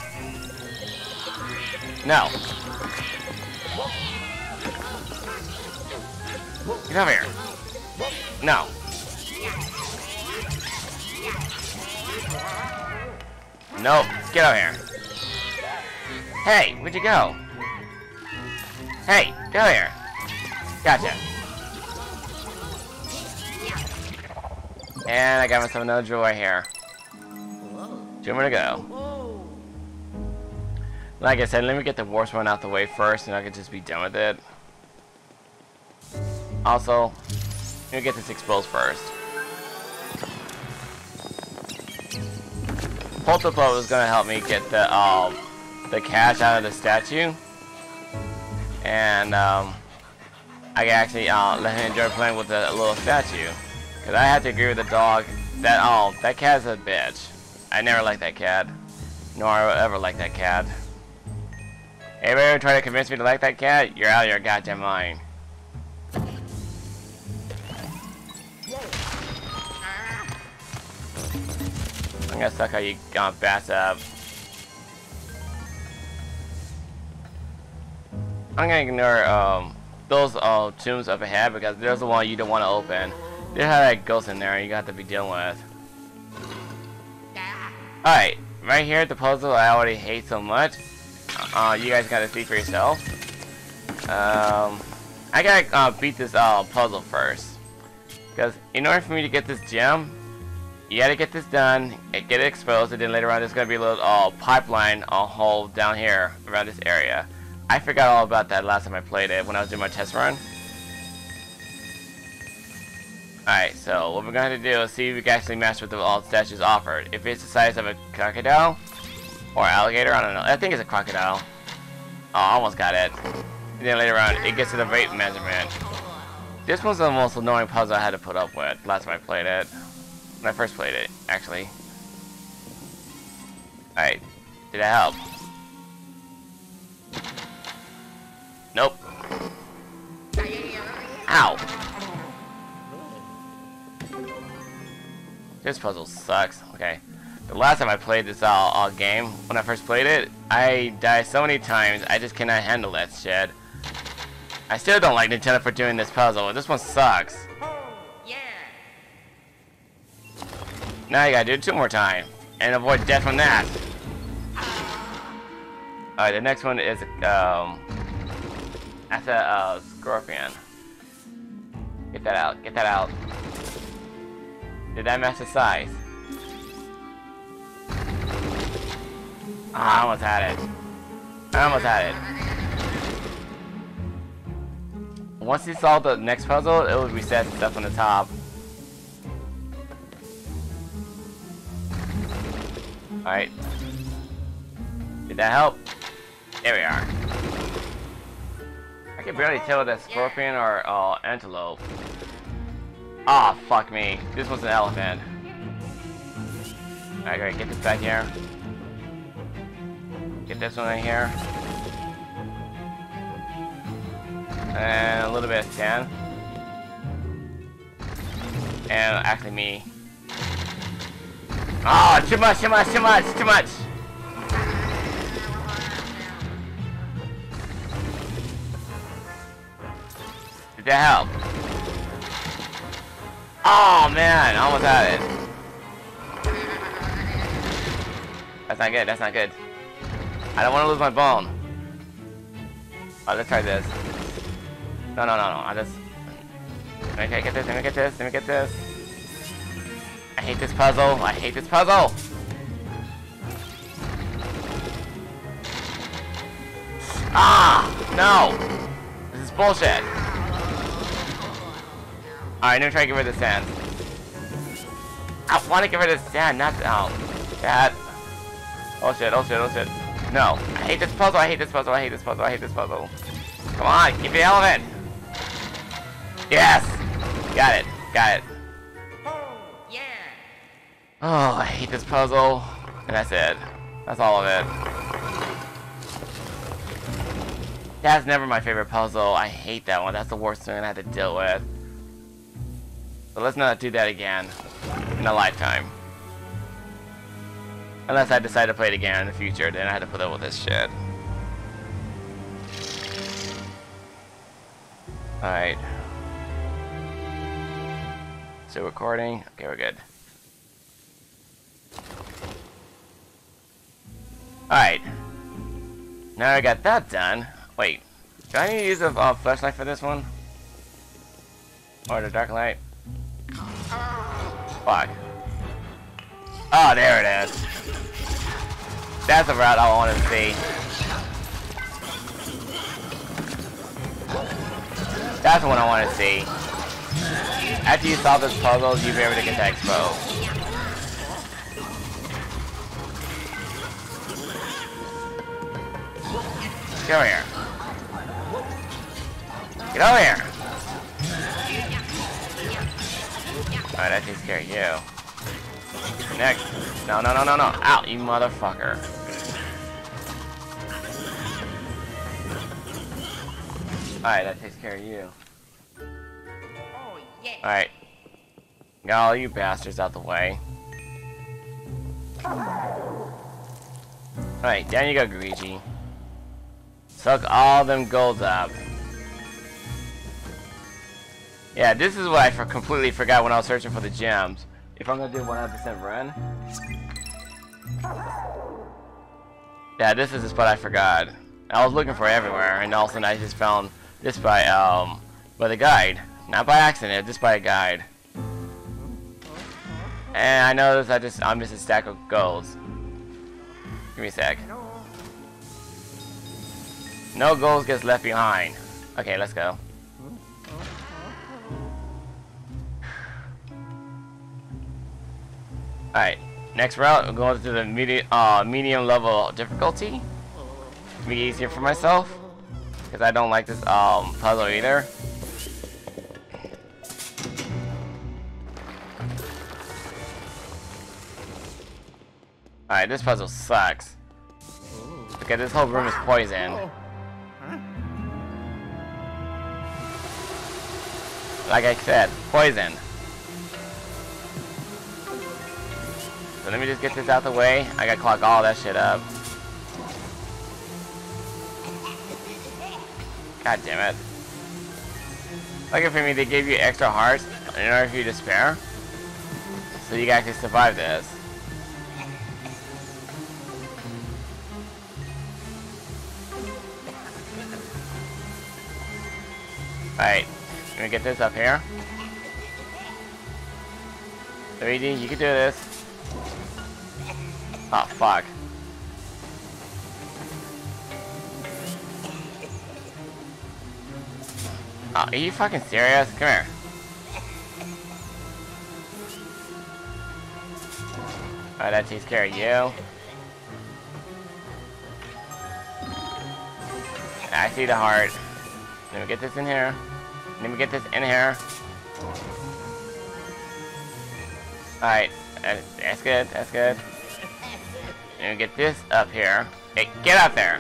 No. Get over here. No. No. Get out of here. Hey, where'd you go? Hey, get out of here. Gotcha. And I got myself another jewel right here. Two more to go. Like I said, let me get the worst one out the way first, and I can just be done with it. Also, let me get this exposed first. Polterpuff was gonna help me get the um the cash out of the statue, and um I can actually uh, let him enjoy playing with the little statue. Cause I have to agree with the dog that oh that cat's a bitch. I never liked that cat, nor I ever liked that cat. Anybody who tried to convince me to like that cat, you're out of your goddamn mind. I'm gonna suck how you got bass up. I'm gonna ignore um those uh, tombs up ahead because there's the one you don't want to open. They have that ghost in there and you got to be dealing with. Alright, right here at the puzzle I already hate so much. Uh, you guys gotta see for yourself. Um, I gotta uh, beat this uh, puzzle first. Because in order for me to get this gem, you gotta get this done, get it exposed, and then later on there's gonna be a little uh, pipeline uh, hole down here around this area. I forgot all about that last time I played it when I was doing my test run. Alright, so what we're gonna have to do is see if we can actually match with the all statues offered. If it's the size of a crocodile, or alligator, I don't know. I think it's a crocodile. Oh, I almost got it. And then later on, it gets to the weight measurement. This one's the most annoying puzzle I had to put up with last time I played it. When I first played it, actually. Alright. Did that help? Nope. Ow! This puzzle sucks. Okay. The last time I played this all, all game, when I first played it, I died so many times, I just cannot handle that shit. I still don't like Nintendo for doing this puzzle. This one sucks. Yeah. Now you gotta do it two more times, and avoid death from that. Alright, the next one is, um... that's a, uh, scorpion. Get that out, get that out. Did that match the size? Oh, I almost had it. I almost had it. Once you solve the next puzzle, it will reset stuff on the top. Alright. Did that help? There we are. I can barely tell if that's scorpion or uh, antelope. Ah, oh, fuck me. This was an elephant. Alright, great. Get this back here. Get this one right here. And a little bit of tan. And actually me. Oh, too much, too much, too much, too much! Did that help? Oh man, I almost had it. That's not good, that's not good. I don't want to lose my bone. Alright, let's try this. No, no, no, no. I just... Let me get this, let me get this, let me get this. I hate this puzzle. I hate this puzzle. Ah! No! This is bullshit. Alright, let me try to get rid of the sand. I want to get rid of the sand, not the... Oh, that. Oh shit, oh shit, oh shit. No, I hate this puzzle, I hate this puzzle, I hate this puzzle, I hate this puzzle. Come on, give me the elephant! Yes! Got it, got it. Yeah. Oh, I hate this puzzle. And that's it. That's all of it. That's never my favorite puzzle. I hate that one. That's the worst thing I had to deal with. But let's not do that again in a lifetime. Unless I decide to play it again in the future, then I had to put up with this shit. Alright. Still recording? Okay, we're good. Alright. Now I got that done. Wait. Do I need to use a uh, flashlight for this one? Or the dark light? Fuck. Oh, there it is. That's the route I want to see. That's the one I want to see. After you solve this puzzle, you'll be able to get to Expo. Get over here. Get over here! Alright, that takes care of you. Next. No, no, no, no, no. Out, you motherfucker. Alright, that takes care of you. Oh, yeah. Alright. Got all you bastards out the way. Alright, down you go, Gurigi. Suck all them golds up. Yeah, this is what I for completely forgot when I was searching for the gems. If I'm gonna do one hundred percent run. Yeah, this is the spot I forgot. I was looking for it everywhere, and all of a sudden I just found this by, um, by the guide. Not by accident, just by a guide. And I noticed I just, I'm just a stack of golds. Give me a sec. No golds gets left behind. Okay, let's go. Alright, next route, we're going to the medi uh, medium level difficulty. Be easier for myself, because I don't like this um, puzzle either. Alright, this puzzle sucks. Okay, this whole room is poison. Like I said, poison. So let me just get this out the way. I gotta clock all that shit up. God damn it. Lucky for me, they gave you extra hearts in order for you to spare. So you guys can survive this. Alright, let me get this up here. three D, you can do this. Oh, fuck. Oh, are you fucking serious? Come here. Alright, that takes care of you. I see the heart. Let me get this in here. Let me get this in here. Alright, that's good, that's good. Let me get this up here. Hey, get up there!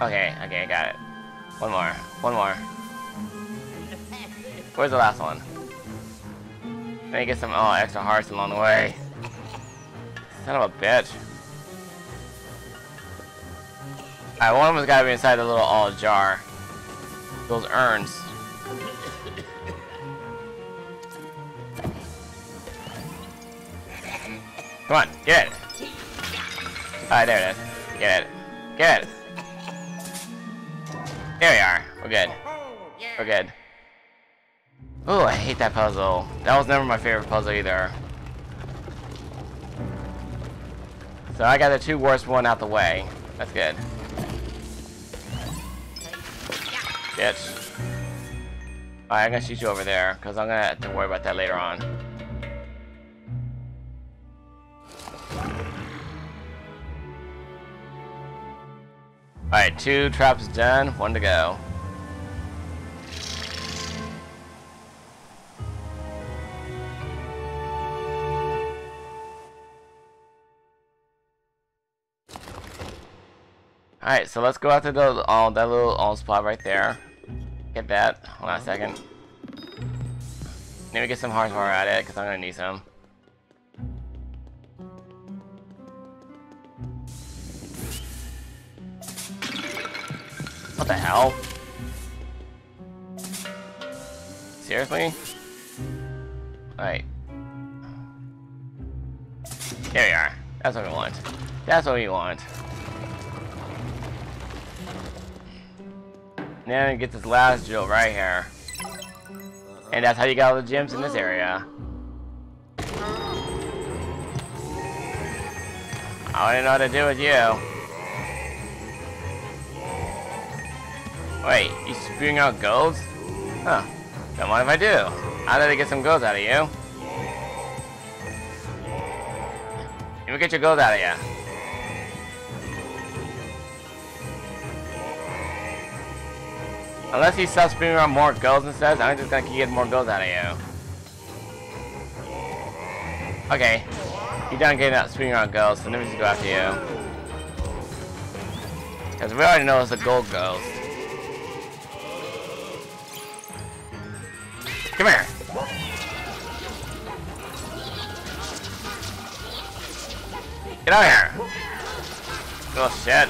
Okay, okay, I got it. One more, one more. Where's the last one? Let me get some oh, extra hearts along the way. Son of a bitch. Alright, one of them's gotta be inside the little oh, jar. Those urns. Come on, get it! Alright, there it is. Get it. Get it! There we are. We're good. We're good. Ooh, I hate that puzzle. That was never my favorite puzzle either. So I got the two worst one out the way. That's good. Bitch. Alright, I'm gonna shoot you over there, because I'm gonna have to worry about that later on. Alright, two traps done, one to go. Alright, so let's go out to the, oh, that little oh, spot right there. Get that. Hold on a second. Let me get some hearts while we're at it, because I'm going to need some. What the hell? Seriously? Alright. There we are. That's what we want. That's what we want. Now we get this last jewel right here. And that's how you got all the gems in this area. I don't know what to do with you. Wait, you spewing out golds? Huh. Don't mind if I do. How did I get some golds out of you? Let me get your golds out of you. Unless you stop spewing out more golds and stuff, I'm just gonna keep getting more golds out of you. Okay. You're done getting out spewing out golds, so let me just go after you. Because we already know it's the gold ghost. Come here. Get out of here. Oh shit.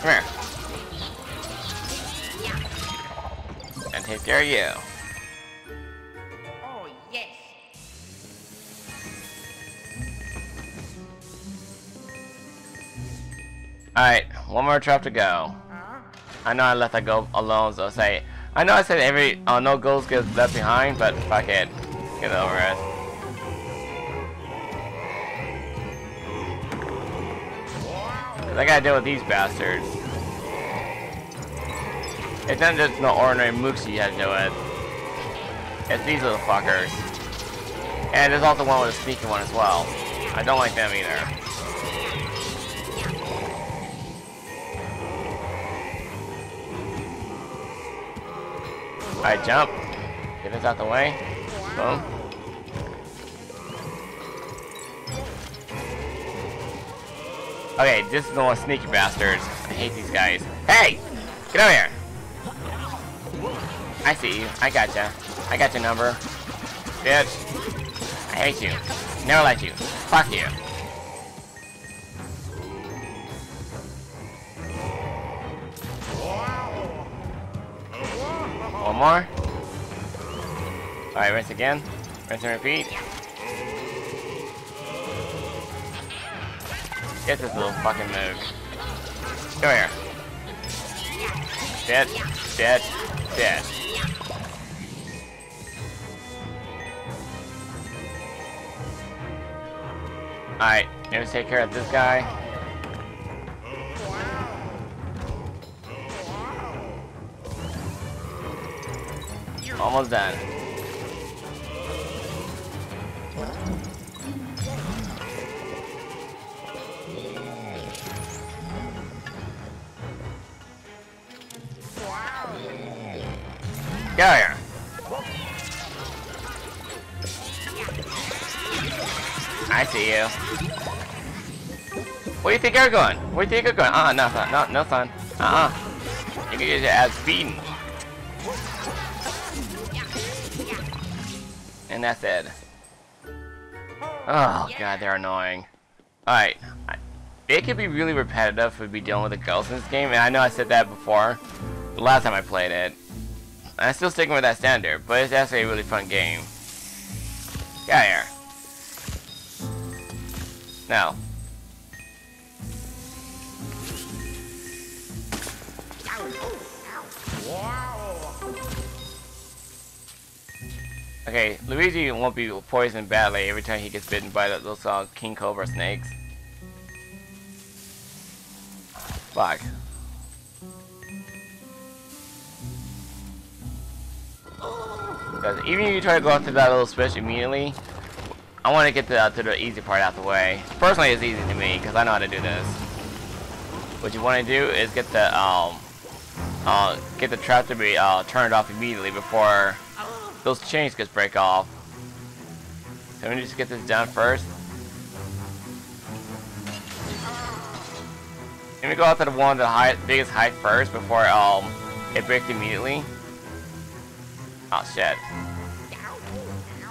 Come here. And take care of you. Oh yes. Alright, one more trap to go. I know I left that gold alone, so say I know I said every uh, no goals gets left behind, but fuck it. Get over it. I gotta deal with these bastards. It's not just no ordinary mooks you have to deal with. It's these little fuckers. And there's also one with a sneaky one as well. I don't like them either. Alright, jump. Get this out the way. Boom. Okay, this is the one sneaky bastards. I hate these guys. Hey! Get over here! I see you. I gotcha. I got your number. Bitch. I hate you. Never like you. Fuck you. One more. Alright, rinse again. Rinse and repeat. Get this little fucking move. Come here. Dead, dead, dead. Alright, let's take care of this guy. Almost done. Get out here. I see you. Where do you think you're going? Where do you think you're going? Uh-uh, no son, no, no son. Uh-uh. You can get your ass beaten. And that's it. Oh god, they're annoying. Alright. It can be really repetitive if we'd be dealing with the ghosts in this game, and I know I said that before, the last time I played it. I'm still sticking with that standard, but it's actually a really fun game. Get out here. Now. Okay, Luigi won't be poisoned badly every time he gets bitten by those uh, king cobra snakes. Fuck. Because even if you try to go through that little switch immediately, I want to get the, uh, to the easy part out of the way. Personally, it's easy to me because I know how to do this. What you want to do is get the um, uh, get the trap to be uh, turned off immediately before those chains just break off. So let me just get this done first. Let me go out to the one of the high, biggest height first before um it breaks immediately. Oh shit.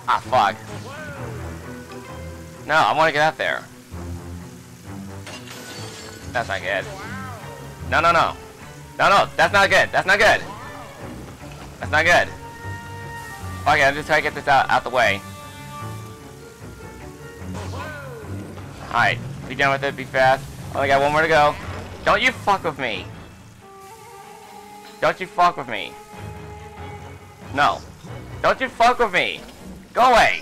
Ah fuck. No, I want to get out there. That's not good. No, no, no. No, no, that's not good. That's not good. That's not good. Okay, I'm just trying to get this out, out the way. Alright, be done with it, be fast. Only got one more to go. Don't you fuck with me. Don't you fuck with me. No. Don't you fuck with me. Go away.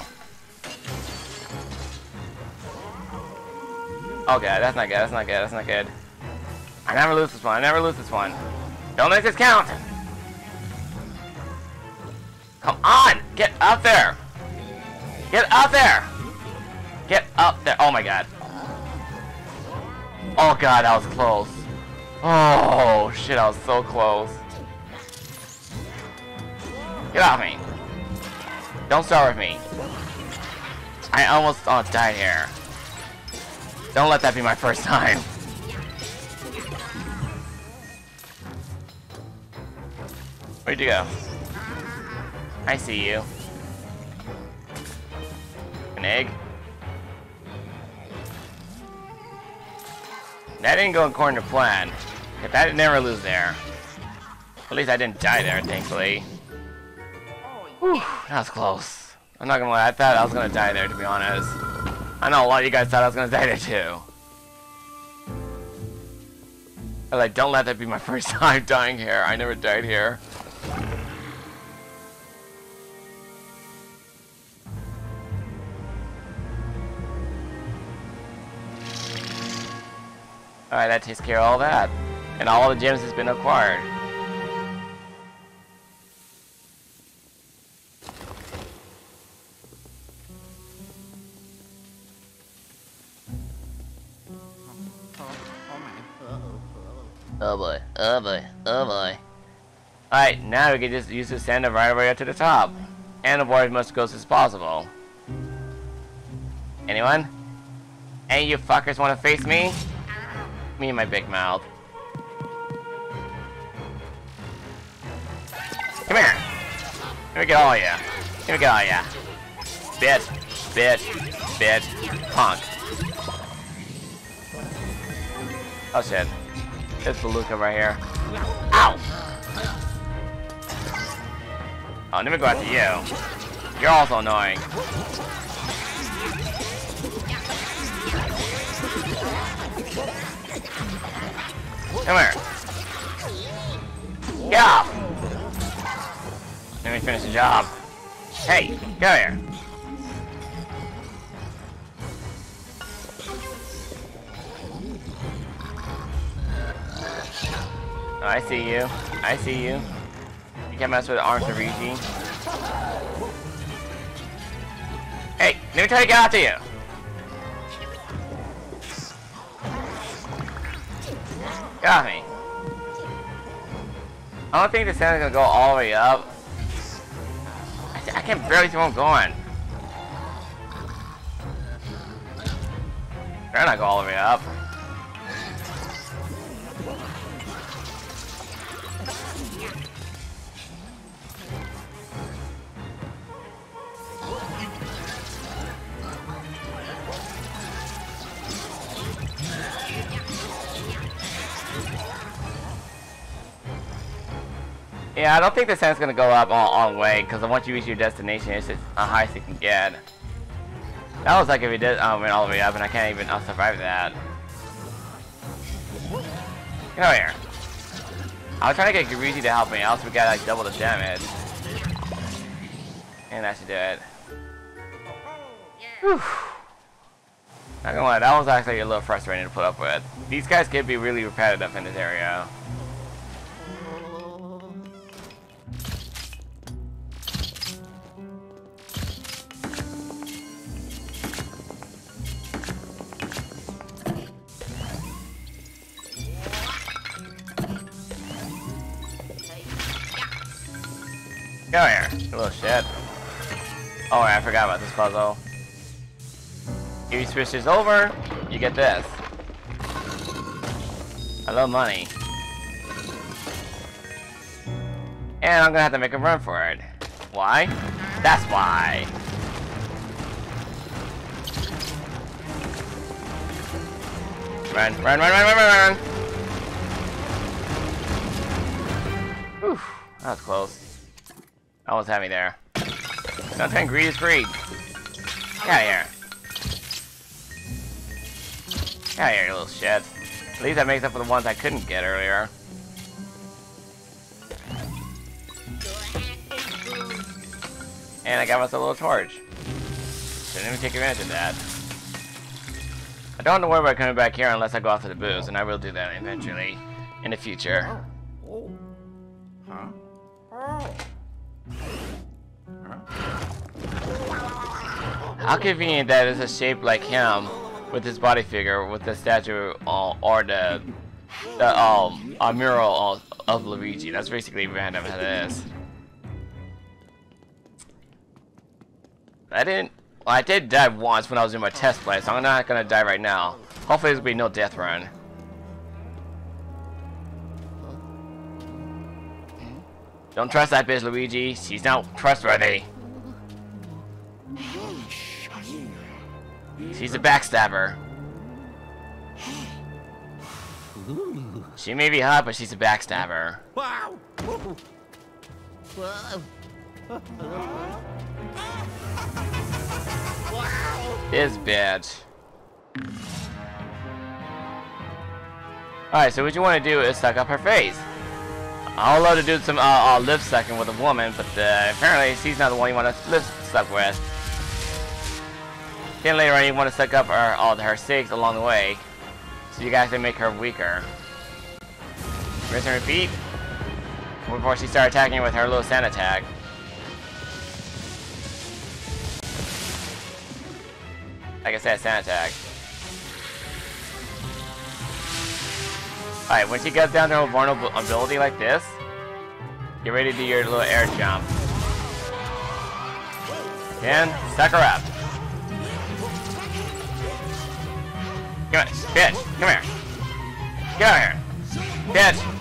Oh god, that's not good, that's not good, that's not good. I never lose this one, I never lose this one. Don't let this count. Come on! Get up there! Get up there! Get up there! Oh my god. Oh god, I was close. Oh shit, I was so close. Get off me! Don't start with me. I almost oh, died here. Don't let that be my first time. Where'd you go? I see you. An egg? That didn't go according to plan. If that didn't ever lose there. At least I didn't die there, thankfully. Whew, that was close. I'm not gonna lie, I thought I was gonna die there, to be honest. I know a lot of you guys thought I was gonna die there too. I was like, don't let that be my first time dying here. I never died here. Alright, that takes care of all that. And all the gems has been acquired. Oh boy, oh boy, oh boy. Alright, now we can just use the sand right away up to the top. And avoid as much ghosts as possible. Anyone? Any you fuckers wanna face me? Me and my big mouth. Come here! Here we go, all ya. Here we go, all ya. Bit, bit, bit, punk. Oh shit. It's Beluca right here. Ow! Oh, let me go after you. You're also annoying. Come here. Get off! Let me finish the job. Hey, go here. Oh, I see you. I see you. You can't mess with ArnstarVG. Hey, let me try to get out to you. Get off me. I don't think the sand is gonna go all the way up. I, I can barely see where I'm going. Better not go all the way up. Yeah, I don't think the sand's gonna go up all, all the way, because once you reach your destination, it's just the highest you can get. That was like if it did um, went all the way up, and I can't even I'll survive that. Get over here. I was trying to get Gurigi to help me, else we got like double the damage. And that should do it. Whew. Not gonna lie, that was actually a little frustrating to put up with. These guys could be really repetitive in this area. Go here, you little shit. Oh, I forgot about this puzzle. If you switch this over, you get this. I love money. And I'm gonna have to make a run for it. Why? That's why. Run, run, run, run, run, run, run. Whew, that was close. I was having there. Don't think greed is greed. Get out of here. Get out of here, you little shit. At least that makes up for the ones I couldn't get earlier. And I got myself a little torch. Shouldn't even take advantage of that. I don't have to worry about coming back here unless I go out to the booze, and I will do that eventually in the future. Huh? How convenient that is a shape like him with his body figure, with the statue uh, or the, the um, a mural of, of Luigi. That's basically random how it is. I didn't. Well, I did die once when I was in my test play, so I'm not gonna die right now. Hopefully, there'll be no death run. Don't trust that bitch, Luigi. She's not trustworthy. She's a backstabber. She may be hot, but she's a backstabber. Wow. This bitch. Alright, so what you want to do is suck up her face. I'll love to do some uh, uh, lip sucking with a woman, but uh, apparently she's not the one you want to lip suck with. Then later on you want to suck up her, all her six along the way, so you guys can make her weaker. Rinse and repeat before she starts attacking with her little sand attack. Like I said, sand attack. Alright, when she gets down to her vulnerability like this, get ready to do your little air jump. And suck her up. Come on, bitch, come here. Get out here. Bitch.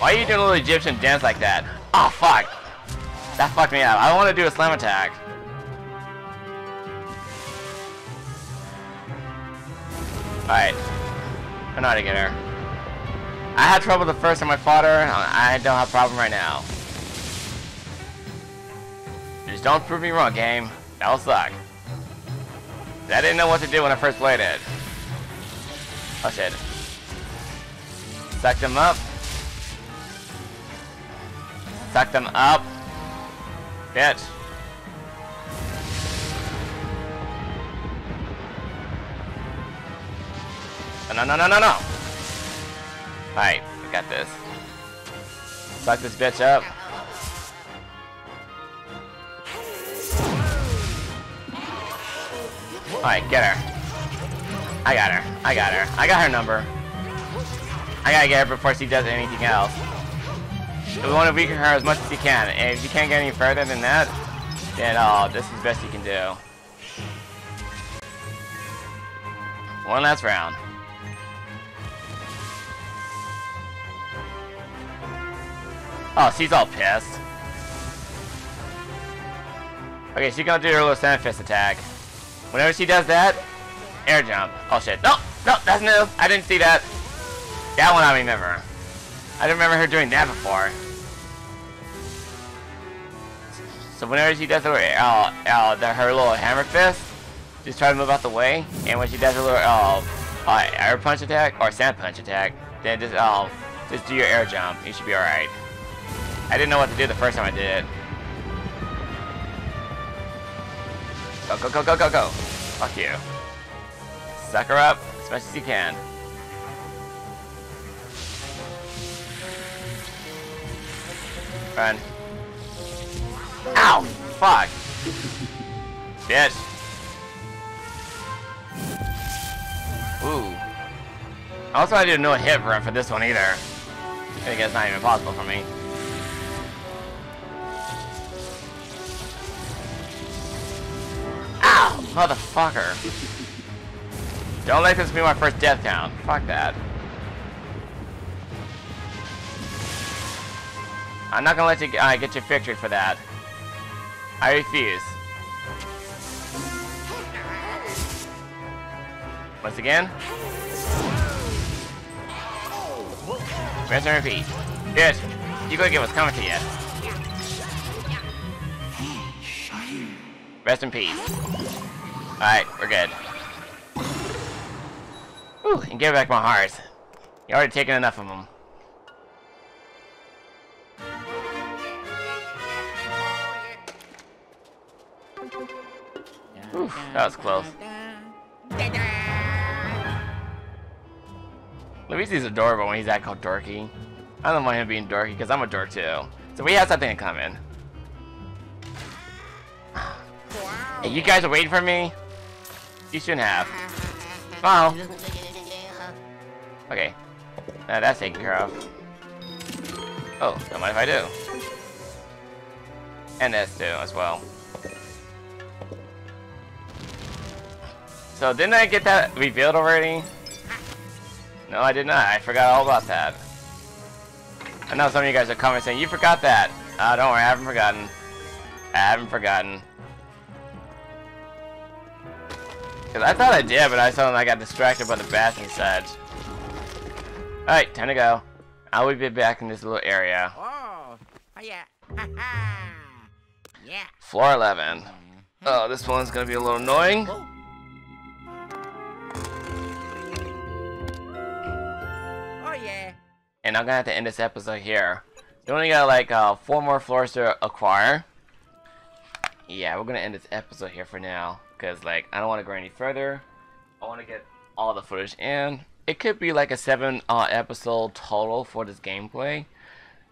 Why are you doing a little Egyptian dance like that? Oh, fuck. That fucked me up. I don't want to do a slam attack. Alright. I know how to get her. I had trouble the first time I fought her. I don't have a problem right now. Just don't prove me wrong, game. That'll suck. I didn't know what to do when I first played it. Oh shit. Suck them up. Suck them up. Bitch. No, no, no, no, no. Alright, we got this. Suck this bitch up. Alright, get her. I got her. I got her. I got her number. I gotta get her before she does anything else. We want to weaken her as much as you can, and if you can't get any further than that, then oh, this is the best you can do. One last round. Oh, she's all pissed. Okay, she's gonna do her little sand fist attack. Whenever she does that, air jump. Oh shit. No! No, that's new. I didn't see that. That one I remember. I don't remember her doing that before. So whenever she does her, uh, uh, the, her little hammer fist, just try to move out the way. And when she does her little uh, uh, air punch attack, or sand punch attack, then just, uh, just do your air jump. You should be alright. I didn't know what to do the first time I did it. Go, go, go, go, go, go. Fuck you. Suck her up as much as you can. Run. Ow! Fuck! Bitch. Ooh. Also, I did no hit run for this one either. I think that's not even possible for me. Motherfucker. Don't let this be my first death count. Fuck that. I'm not gonna let you uh, get your victory for that. I refuse. Once again. Rinse and repeat. Bitch, you gonna get what's coming to you. Rest in peace. Alright, we're good. Ooh, and give back my hearts. You already taken enough of them. Ooh, that was close. Luigi's adorable when he's that called dorky. I don't want him being dorky because I'm a dork too. So we have something in common. Hey, you guys are waiting for me? You shouldn't have. Wow. Okay. Now that's taken care of. Oh, don't mind if I do. And this too, as well. So didn't I get that revealed already? No, I did not. I forgot all about that. I know some of you guys are commenting saying, you forgot that. Uh, don't worry, I haven't forgotten. I haven't forgotten. Because I thought I did, but I suddenly I got distracted by the bathroom side. Alright, time to go. I will be back in this little area. Oh, yeah. Yeah. Floor eleven. Oh, this one's going to be a little annoying. Oh, yeah. And I'm going to have to end this episode here. You only got like uh, four more floors to acquire. Yeah, we're going to end this episode here for now. Because like, I don't want to go any further. I want to get all the footage in. It could be like a seven uh, episode total for this gameplay.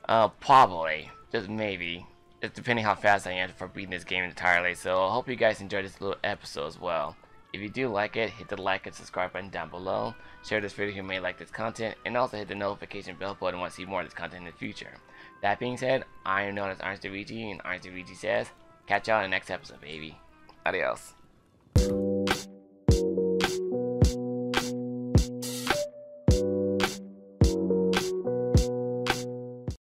Uh, probably. Just maybe. It's depending how fast I am for beating this game entirely. So I hope you guys enjoyed this little episode as well. If you do like it, hit the like and subscribe button down below. Share this video if you may like this content. And also hit the notification bell button if you want to see more of this content in the future. That being said, I am known as ArnstarVG, and ArnstarVG says, catch y'all in the next episode, baby. Adios.